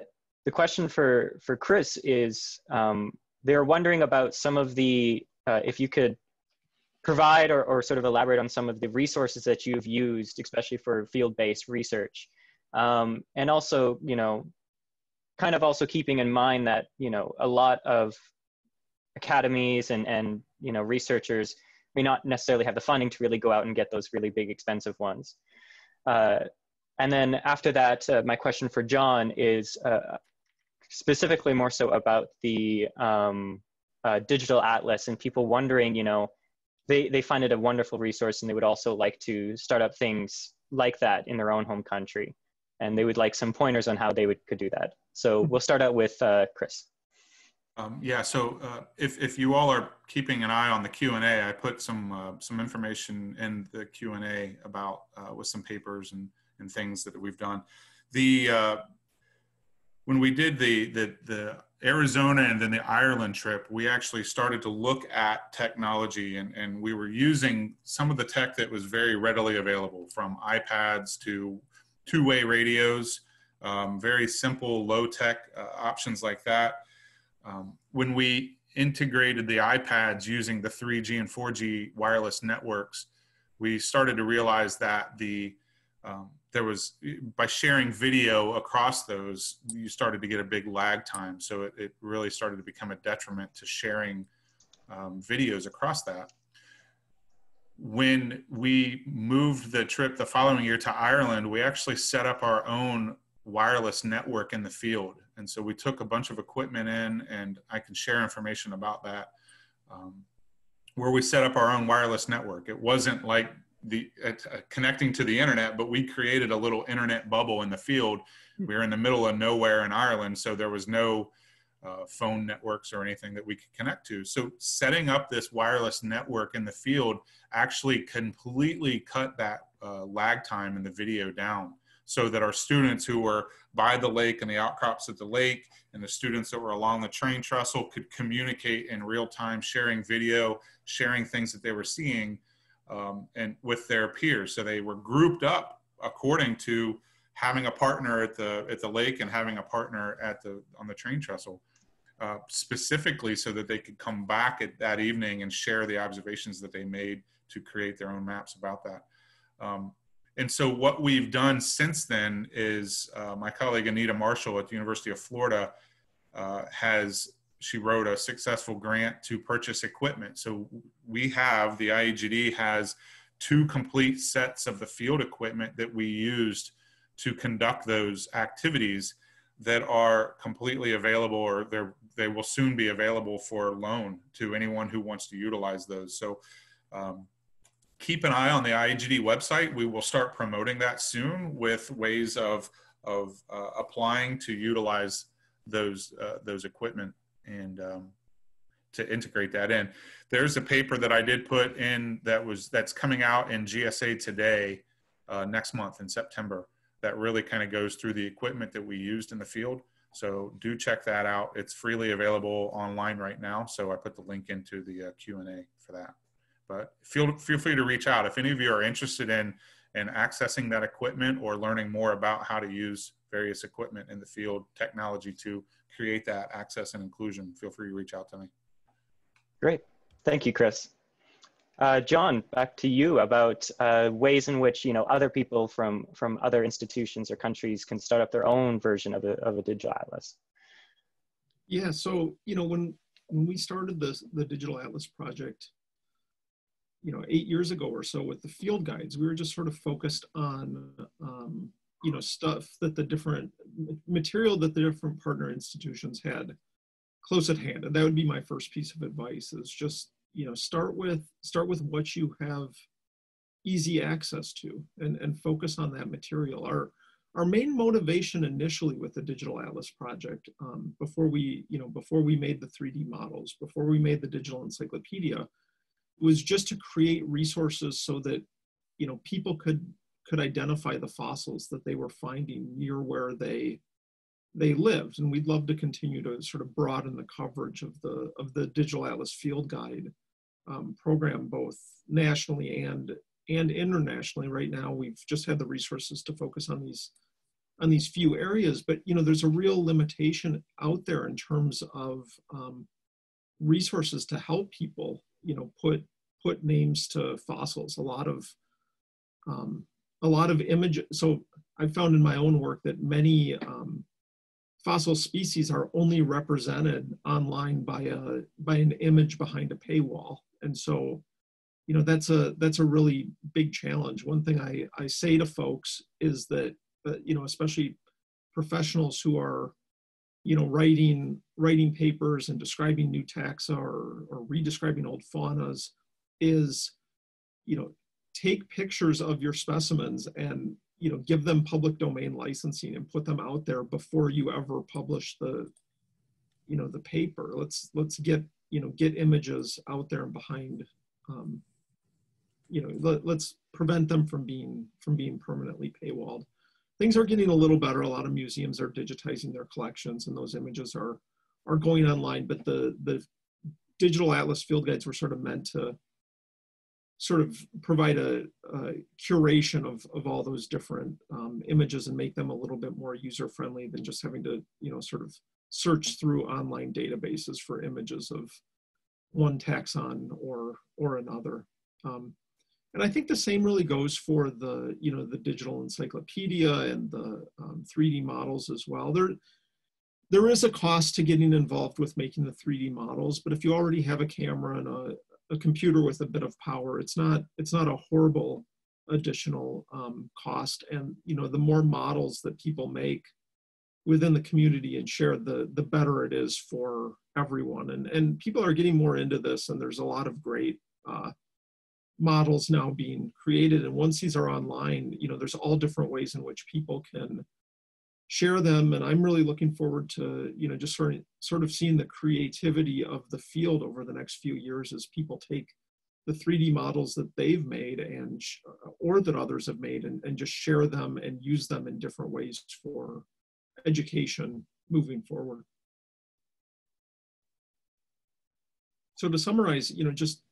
question for Chris is, they're wondering about some of the, if you could provide or sort of elaborate on some of the resources that you've used, especially for field-based research. And also, you know, kind of also keeping in mind that, you know, a lot of academies and you know, researchers may not necessarily have the funding to really go out and get those really big expensive ones. And then after that, my question for John is specifically more so about the digital atlas and people wondering, you know, they find it a wonderful resource and they would also like to start up things like that in their own home country. And they would like some pointers on how they could do that. So we'll start out with Chris. Yeah, so if you all are keeping an eye on the Q&A, I put some information in the Q&A about with some papers and things that we've done. The when we did the Arizona and then the Ireland trip, we actually started to look at technology, and we were using some of the tech that was very readily available, from iPads to two-way radios, very simple low-tech options like that. When we integrated the iPads using the 3G and 4G wireless networks, we started to realize that the there was, by sharing video across those, you started to get a big lag time. So it really started to become a detriment to sharing videos across that. When we moved the trip the following year to Ireland, we actually set up our own wireless network in the field. And so we took a bunch of equipment in, and I can share information about that, where we set up our own wireless network. It wasn't like connecting to the internet, but we created a little internet bubble in the field. We were in the middle of nowhere in Ireland, so there was no phone networks or anything that we could connect to. So setting up this wireless network in the field actually completely cut that lag time in the video down, so that our students who were by the lake and the outcrops at the lake and the students that were along the train trestle could communicate in real time, sharing video, sharing things that they were seeing, and with their peers. So they were grouped up according to having a partner at the lake and having a partner at on the train trestle, specifically so that they could come back at that evening and share the observations that they made to create their own maps about that. And so what we've done since then is my colleague Anita Marshall at the University of Florida she wrote a successful grant to purchase equipment. So the IAGD has two complete sets of the field equipment that we used to conduct those activities that are completely available, or they will soon be available for loan to anyone who wants to utilize those. So keep an eye on the IAGD website. We will start promoting that soon with ways of applying to utilize those equipment and to integrate that in. There's a paper that I did put in that's coming out in GSA Today next month in September that really kind of goes through the equipment that we used in the field. So do check that out. It's freely available online right now. So I put the link into the Q&A for that. But feel free to reach out if any of you are interested in accessing that equipment or learning more about how to use various equipment in the field, technology to create that access and inclusion. Feel free to reach out to me. Great, thank you, Chris. John, back to you about ways in which other people from other institutions or countries can start up their own version of a digital atlas. Yeah, so when we started the Digital Atlas project, 8 years ago or so with the field guides, we were just sort of focused on stuff that the different material that the different partner institutions had close at hand. And that would be my first piece of advice, is just, start with what you have easy access to and focus on that material. Our main motivation initially with the Digital Atlas project, before we made the 3D models, before we made the digital encyclopedia, was just to create resources so that, people could identify the fossils that they were finding near where they lived. And we'd love to continue to sort of broaden the coverage of the Digital Atlas Field Guide program, both nationally and internationally. Right now, we've just had the resources to focus on these few areas, but there's a real limitation out there in terms of resources to help people, put names to fossils. A lot of images. So I found in my own work that many fossil species are only represented online by an image behind a paywall. And so, that's a really big challenge. One thing I say to folks is that, you know, especially professionals who are, you know, writing papers and describing new taxa or redescribing old faunas, is, you know, take pictures of your specimens and, you know, give them public domain licensing and put them out there before you ever publish the, you know, the paper. Let's get, you know, get images out there and behind, you know, let's prevent them from being permanently paywalled. Things are getting a little better. A lot of museums are digitizing their collections, and those images are going online. But the digital atlas field guides were sort of meant to sort of provide a curation of all those different images and make them a little bit more user-friendly than just having to, you know, sort of search through online databases for images of one taxon or another. And I think the same really goes for the, you know, the digital encyclopedia and the 3D models as well. There is a cost to getting involved with making the 3D models, but if you already have a camera and a computer with a bit of power, it's not a horrible additional cost. And, you know, the more models that people make within the community and share, the better it is for everyone. And people are getting more into this, and there's a lot of great models now being created, and once these are online, you know, there's all different ways in which people can share them, and I'm really looking forward to, you know, just sort of seeing the creativity of the field over the next few years as people take the 3D models that they've made and or that others have made and just share them and use them in different ways for education moving forward. So to summarize, you know, just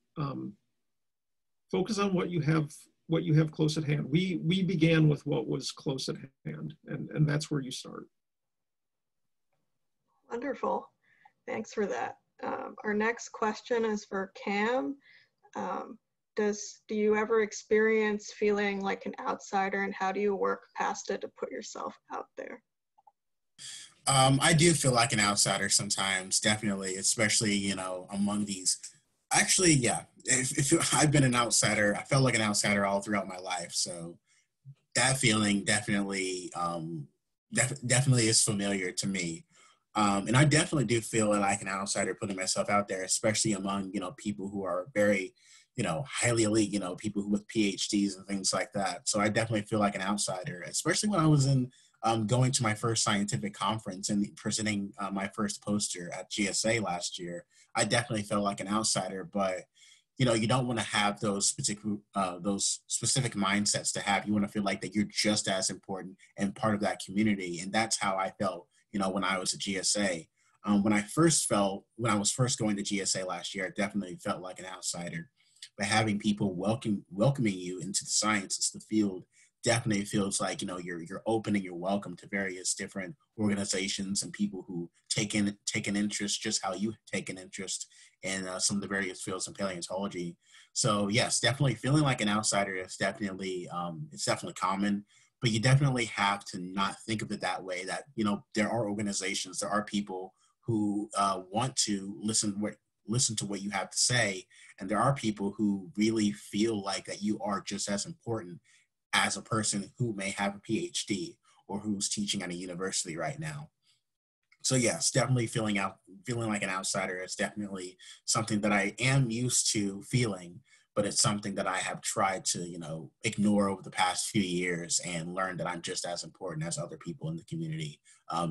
focus on what you have close at hand. We began with what was close at hand, and that's where you start. Wonderful. Thanks for that. Our next question is for Cam. Do you ever experience feeling like an outsider, and how do you work past it to put yourself out there? I do feel like an outsider sometimes, definitely, especially, you know, among these. Actually, yeah, if I've been an outsider. I felt like an outsider all throughout my life. So that feeling definitely, definitely is familiar to me. And I definitely do feel like an outsider putting myself out there, especially among, you know, people who are very, you know, highly elite, you know, people who with PhDs and things like that. So I definitely feel like an outsider, especially when I was in going to my first scientific conference and presenting my first poster at GSA last year. I definitely felt like an outsider, but, you know, you don't want to have those specific mindsets to have. You want to feel like that you're just as important and part of that community. And that's how I felt, you know, when I was at GSA. When I was first going to GSA last year, I definitely felt like an outsider. But having people welcoming you into the science, into the field, definitely feels like, you know, you're open and you're welcome to various different organizations and people who take an interest, just how you take an interest in some of the various fields in paleontology. So yes, definitely feeling like an outsider is definitely it's common, but you definitely have to not think of it that way. That, you know, there are organizations, there are people who want to listen to what you have to say, and there are people who really feel like that you are just as important as a person who may have a PhD or who's teaching at a university right now. So yes, definitely feeling like an outsider is definitely something that I am used to feeling, but it's something that I have tried to, you know, ignore over the past few years and learn that I'm just as important as other people in the community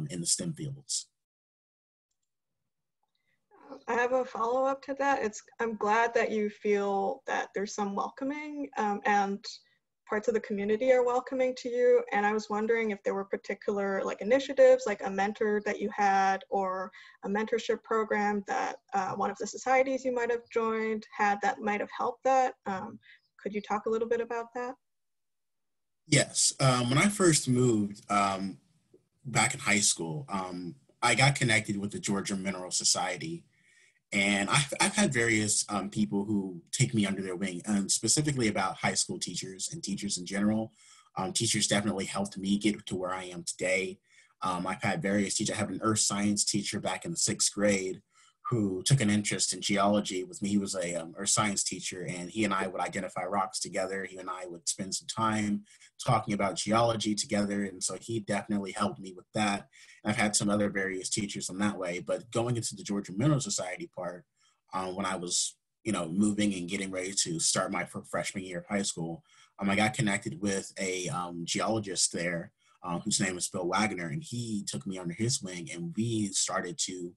in the STEM fields. I have a follow-up to that. I'm glad that you feel that there's some welcoming and parts of the community are welcoming to you. And I was wondering if there were particular like initiatives, like a mentor that you had or a mentorship program that one of the societies you might have joined had that might have helped that. Could you talk a little bit about that? Yes, when I first moved back in high school, I got connected with the Georgia Mineral Society. And I've had various people who take me under their wing, and specifically about high school teachers and teachers in general. Teachers definitely helped me get to where I am today. I've had various teachers. I have an earth science teacher back in the 6th grade who took an interest in geology with me. He was a earth science teacher, and he and I would identify rocks together. He and I would spend some time talking about geology together, and so he definitely helped me with that. I've had some other various teachers in that way, but going into the Georgia Mineral Society part, when I was moving and getting ready to start my freshman year of high school, I got connected with a geologist there whose name was Bill Wagner, and he took me under his wing, and we started to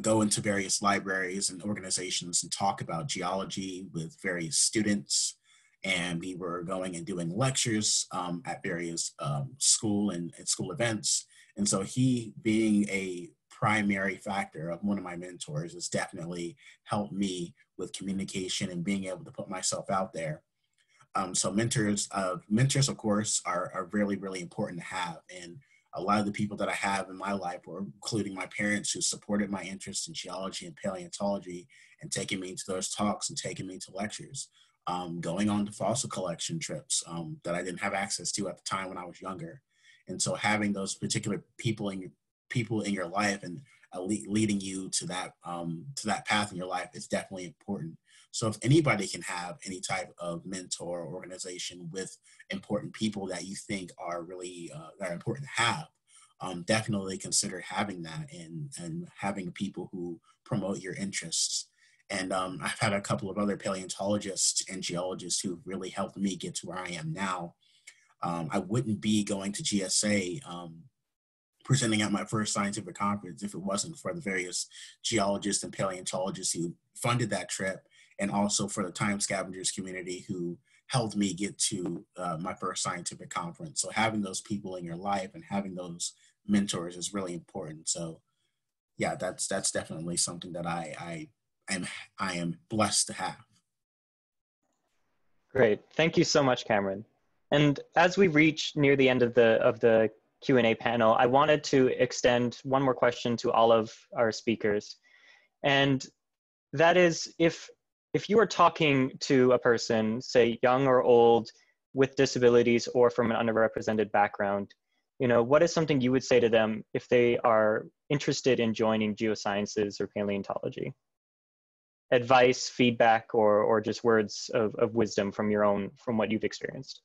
go into various libraries and organizations and talk about geology with various students. And we were going and doing lectures at various school and school events. And so he, being a primary factor of one of my mentors, has definitely helped me with communication and being able to put myself out there. So mentors, of course, are really, really important to have. And a lot of the people that I have in my life, or including my parents who supported my interest in geology and paleontology and taking me to those talks and taking me to lectures, going on to fossil collection trips that I didn't have access to at the time when I was younger. And so having those particular people in your life and leading you to that path in your life is definitely important. So if anybody can have any type of mentor or organization with important people that you think are really that are important to have, definitely consider having that and having people who promote your interests. And I've had a couple of other paleontologists and geologists who've really helped me get to where I am now. I wouldn't be going to GSA presenting at my first scientific conference if it wasn't for the various geologists and paleontologists who funded that trip, and also for the Time Scavengers community who helped me get to my first scientific conference. So having those people in your life and having those mentors is really important. So yeah, that's definitely something that I am blessed to have. Great, thank you so much, Cameron. And as we reach near the end of the Q&A panel, I wanted to extend one more question to all of our speakers. And that is, if you are talking to a person, say young or old, with disabilities or from an underrepresented background, what is something you would say to them if they are interested in joining geosciences or paleontology? Advice, feedback, or just words of wisdom from your own, from what you've experienced?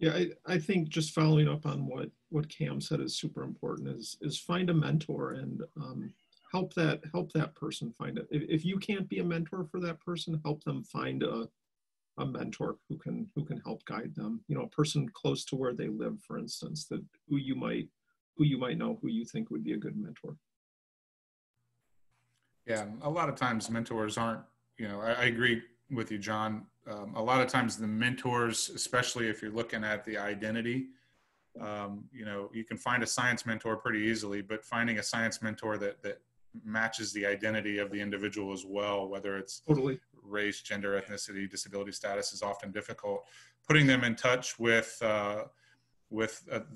Yeah, I think just following up on what Cam said is super important, is find a mentor and help that person find it. If you can't be a mentor for that person, help them find a mentor who can help guide them. A person close to where they live, for instance, that who you might know, who you think would be a good mentor. Yeah, a lot of times mentors aren't, I agree with you, John. A lot of times the mentors, especially if you're looking at the identity, you can find a science mentor pretty easily, but finding a science mentor that matches the identity of the individual as well, whether it's totally race, gender, ethnicity, disability status, is often difficult. Putting them in touch with the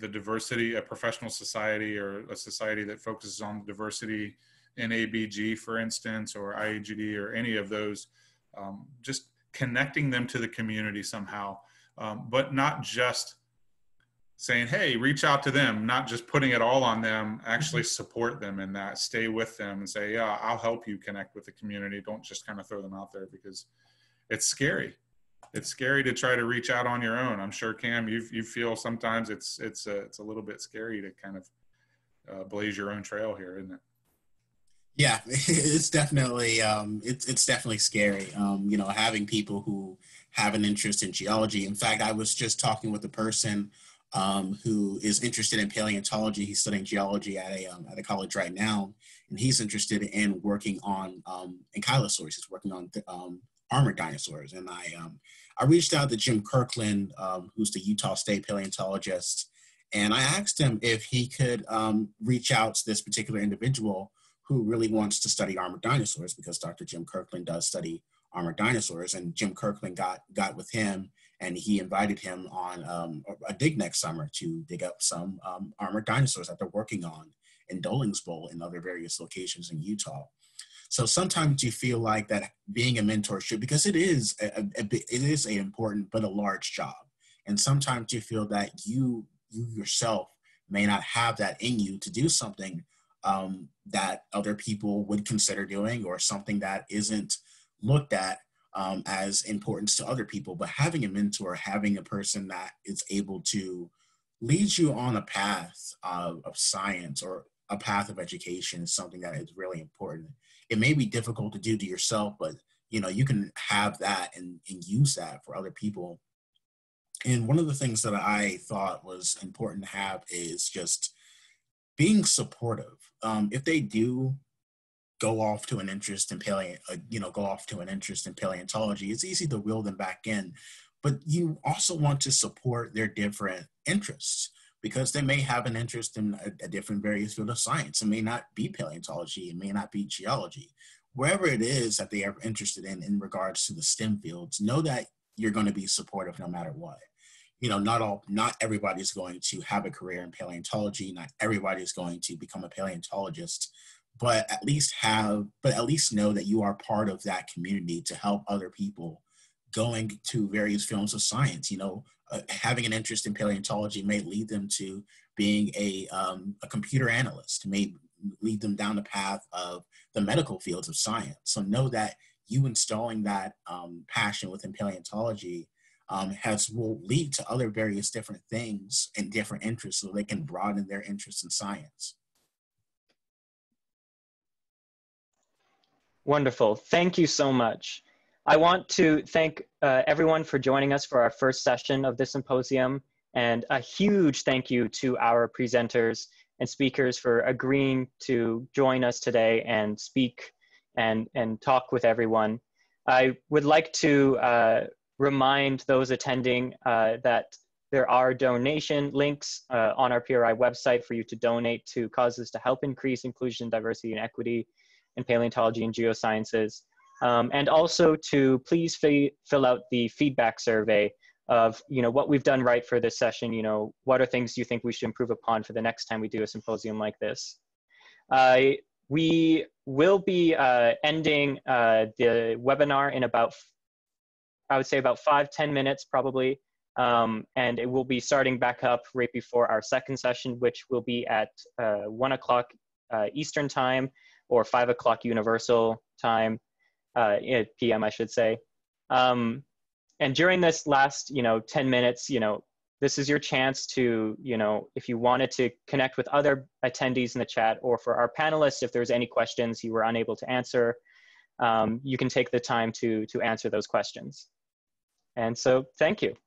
diversity, a professional society or a society that focuses on diversity in ABG, for instance, or IAGD, or any of those, just connecting them to the community somehow, but not just saying, hey, reach out to them, not just putting it all on them, actually support them in that, stay with them and say, yeah, I'll help you connect with the community. Don't just kind of throw them out there, because it's scary. It's scary to try to reach out on your own. I'm sure, Cam, you feel sometimes it's a little bit scary to kind of blaze your own trail here, isn't it? Yeah, it's definitely scary. Having people who have an interest in geology. In fact, I was just talking with a person who is interested in paleontology. He's studying geology at a college right now, and he's interested in working on ankylosaurs. He's working on armored dinosaurs. And I reached out to Jim Kirkland, who's the Utah State paleontologist, and I asked him if he could reach out to this particular individual who really wants to study armored dinosaurs, because Dr. Jim Kirkland does study armored dinosaurs. And Jim Kirkland got with him, and he invited him on a dig next summer to dig up some armored dinosaurs that they're working on in Dolings Bowl and other various locations in Utah. So sometimes you feel like that being a mentor should, because it is an important but a large job. And sometimes you feel that you you yourself may not have that in you to do something that other people would consider doing, or something that isn't looked at as importance to other people. But having a mentor, having a person that is able to lead you on a path of science or a path of education is something that is really important. It may be difficult to do to yourself, but you know, you can have that and use that for other people. And one of the things that I thought was important to have is just being supportive. If they do go off to an interest in paleontology, it's easy to reel them back in, but you also want to support their different interests, because they may have an interest in a different various field of science. It may not be paleontology, it may not be geology. Wherever it is that they are interested in regards to the STEM fields, know that you're going to be supportive no matter what. You know, not everybody's going to have a career in paleontology, not everybody's going to become a paleontologist, but at least know that you are part of that community to help other people going to various fields of science. You know, having an interest in paleontology may lead them to being a computer analyst, may lead them down the path of the medical fields of science. So know that you installing that passion within paleontology will lead to other various different things and different interests, so they can broaden their interest in science. Wonderful, thank you so much. I want to thank everyone for joining us for our first session of this symposium, and a huge thank you to our presenters and speakers for agreeing to join us today and speak and talk with everyone. I would like to remind those attending that there are donation links on our PRI website for you to donate to causes to help increase inclusion, diversity, and equity in paleontology and geosciences. And also to please fill out the feedback survey of, you know, what we've done right for this session. You know, what are things you think we should improve upon for the next time we do a symposium like this? We will be ending the webinar in about, I would say about 5-10 minutes probably. And it will be starting back up right before our second session, which will be at 1 o'clock Eastern time, or 5 o'clock Universal time, PM I should say. And during this last, 10 minutes, this is your chance to, if you wanted to connect with other attendees in the chat, or for our panelists, if there's any questions you were unable to answer, you can take the time to answer those questions. And so, thank you.